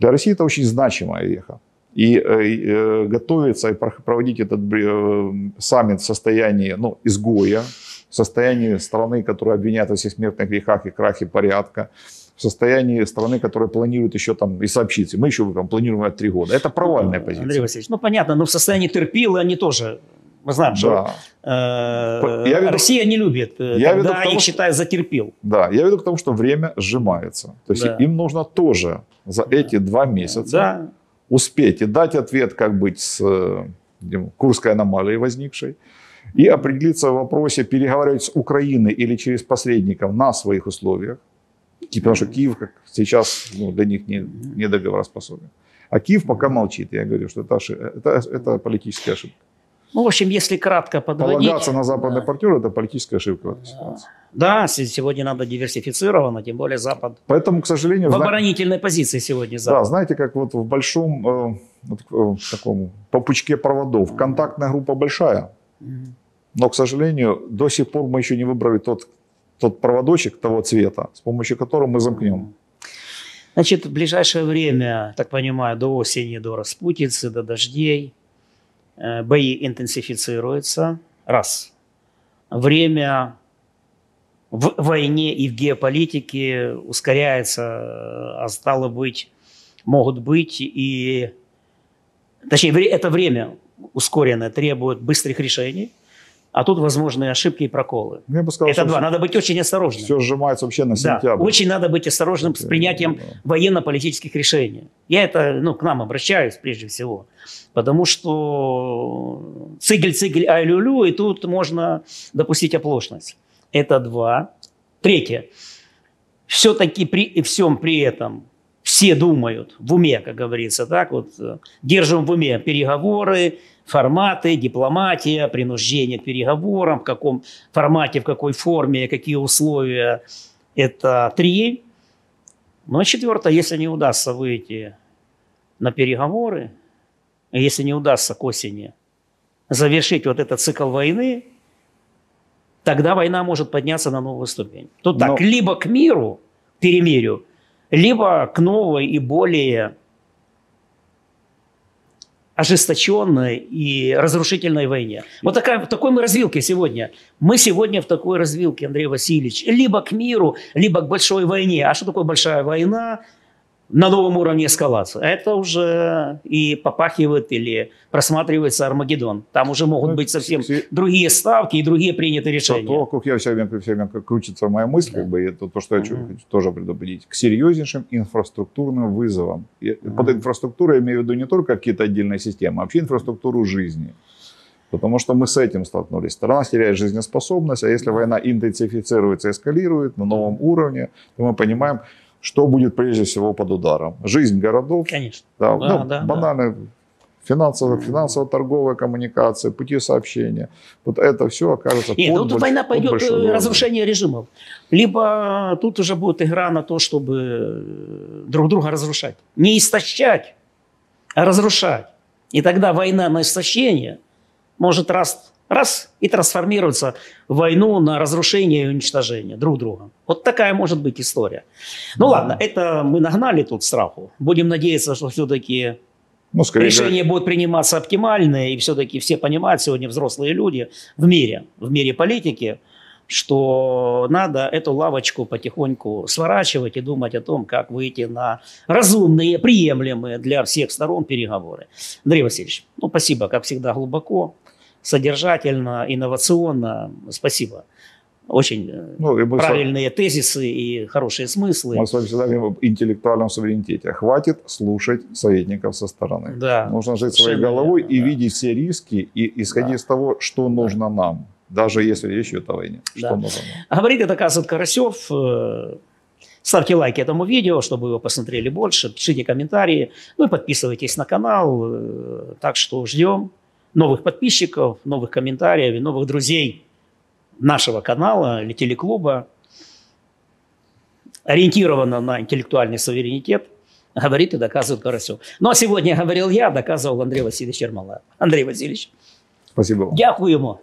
Для России это очень значимая веха. И э, э, готовиться и проводить этот э, саммит в состоянии ну, изгоя, в состоянии страны, которая обвиняет во всех смертных грехах и крахе порядка, в состоянии страны, которая планирует еще там и сообщиться. Мы еще там, планируем от три года. Это провальная позиция. Андрей Васильевич, ну понятно, но в состоянии терпила они тоже... Мы знаем, что да. э, Россия не любит, я когда веду тому, их, считай, затерпел. Да, я веду к тому, что время сжимается. То есть да. им нужно тоже за да. эти два месяца да. успеть и дать ответ, как быть с Курской аномалией возникшей, и определиться в вопросе, переговаривать с Украиной или через посредников на своих условиях. Потому что Киев как сейчас ну, для них не, не договороспособен. А Киев пока молчит. Я говорю, что это, это, это политическая ошибка. Ну, в общем, если кратко подводить... Полагаться на западные да. партнеры – это политическая ошибка в этой ситуации. Да, сегодня надо диверсифицировано, тем более Запад. Поэтому, к сожалению... В оборонительной зна... позиции сегодня Запад. Да, знаете, как вот в большом э, вот, э, таком, по пучке проводов. Контактная группа большая, но, к сожалению, до сих пор мы еще не выбрали тот, тот проводочек того цвета, с помощью которого мы замкнем. Значит, в ближайшее время, так понимаю, до осени, до распутицы, до дождей... Бои интенсифицируются. Раз. Время в войне и в геополитике ускоряется, а стало быть, могут быть и... Точнее, это время ускоренное требует быстрых решений, а тут возможные ошибки и проколы. Я бы сказал, это два. Надо быть очень осторожным. Все сжимается вообще на сентябрь. Да. Очень надо быть осторожным с принятием да. военно-политических решений. Я это, ну, к нам обращаюсь прежде всего. Потому что цигель-цигель ай-лю-лю, и тут можно допустить оплошность. Это два. Третье. Все-таки при всем при этом все думают в уме, как говорится, так вот, держим в уме переговоры, форматы, дипломатия, принуждение к переговорам, в каком формате, в какой форме, какие условия. Это три. Ну а четвертое, если не удастся выйти на переговоры, если не удастся к осени завершить вот этот цикл войны, тогда война может подняться на новую ступень. Тут Но... так, либо к миру, перемирию, либо к новой и более ожесточенной и разрушительной войне. Вот такая, в такой мы развилке сегодня. Мы сегодня в такой развилке, Андрей Васильевич. Либо к миру, либо к большой войне. А что такое большая война на новом уровне эскалации? Это уже и попахивает или просматривается Армагеддон. Там уже могут ну, быть совсем все... другие ставки и другие принятые решения. То, как я все время, все время крутится моя мысль, да. как бы, это то, что я хочу uh-huh. тоже предупредить, к серьезнейшим инфраструктурным вызовам. Uh-huh. Под инфраструктурой я имею в виду не только какие-то отдельные системы, а вообще инфраструктуру жизни. Потому что мы с этим столкнулись. Страна теряет жизнеспособность, а если война интенсифицируется, эскалирует на новом уровне, то мы понимаем, что будет прежде всего под ударом. Жизнь городов, Конечно. Да, да, ну, да, банальные да. финансово-торговые коммуникации, пути сообщения. Вот это все окажется Нет, под ну, тут больш... война пойдет разрушение режимов. Либо тут уже будет игра на то, чтобы друг друга разрушать. Не истощать, а разрушать. И тогда война на истощение может раз, раз и трансформироваться в войну на разрушение и уничтожение друг друга. Вот такая может быть история. Ну да. ладно, это мы нагнали тут страху. Будем надеяться, что все-таки ну, решения будут приниматься оптимальные. И все-таки все понимают, сегодня взрослые люди в мире, в мире политики, что надо эту лавочку потихоньку сворачивать и думать о том, как выйти на разумные, приемлемые для всех сторон переговоры. Андрей Васильевич, ну спасибо, как всегда, глубоко. Содержательно, инновационно. Спасибо. Очень ну, правильные с... тезисы и хорошие смыслы. Мы с вами всегда говорим об интеллектуальном суверенитете. Хватит слушать советников со стороны. Да, нужно жить своей головой верно, и да. видеть все риски, и исходить да. из того, что нужно да. нам. Даже если речь идет о войне. Да. Что нужно нам. Говорит это Олег Карасёв. Ставьте лайки этому видео, чтобы его посмотрели больше. Пишите комментарии. Ну и подписывайтесь на канал. Так что ждем новых подписчиков, новых комментариев и новых друзей нашего канала или телеклуба. Ориентировано на интеллектуальный суверенитет. Говорит и доказывает Карасёв. Ну а сегодня говорил я, доказывал Андрей Васильевич Чермалаев. Андрей Васильевич. Спасибо вам. Дякуємо.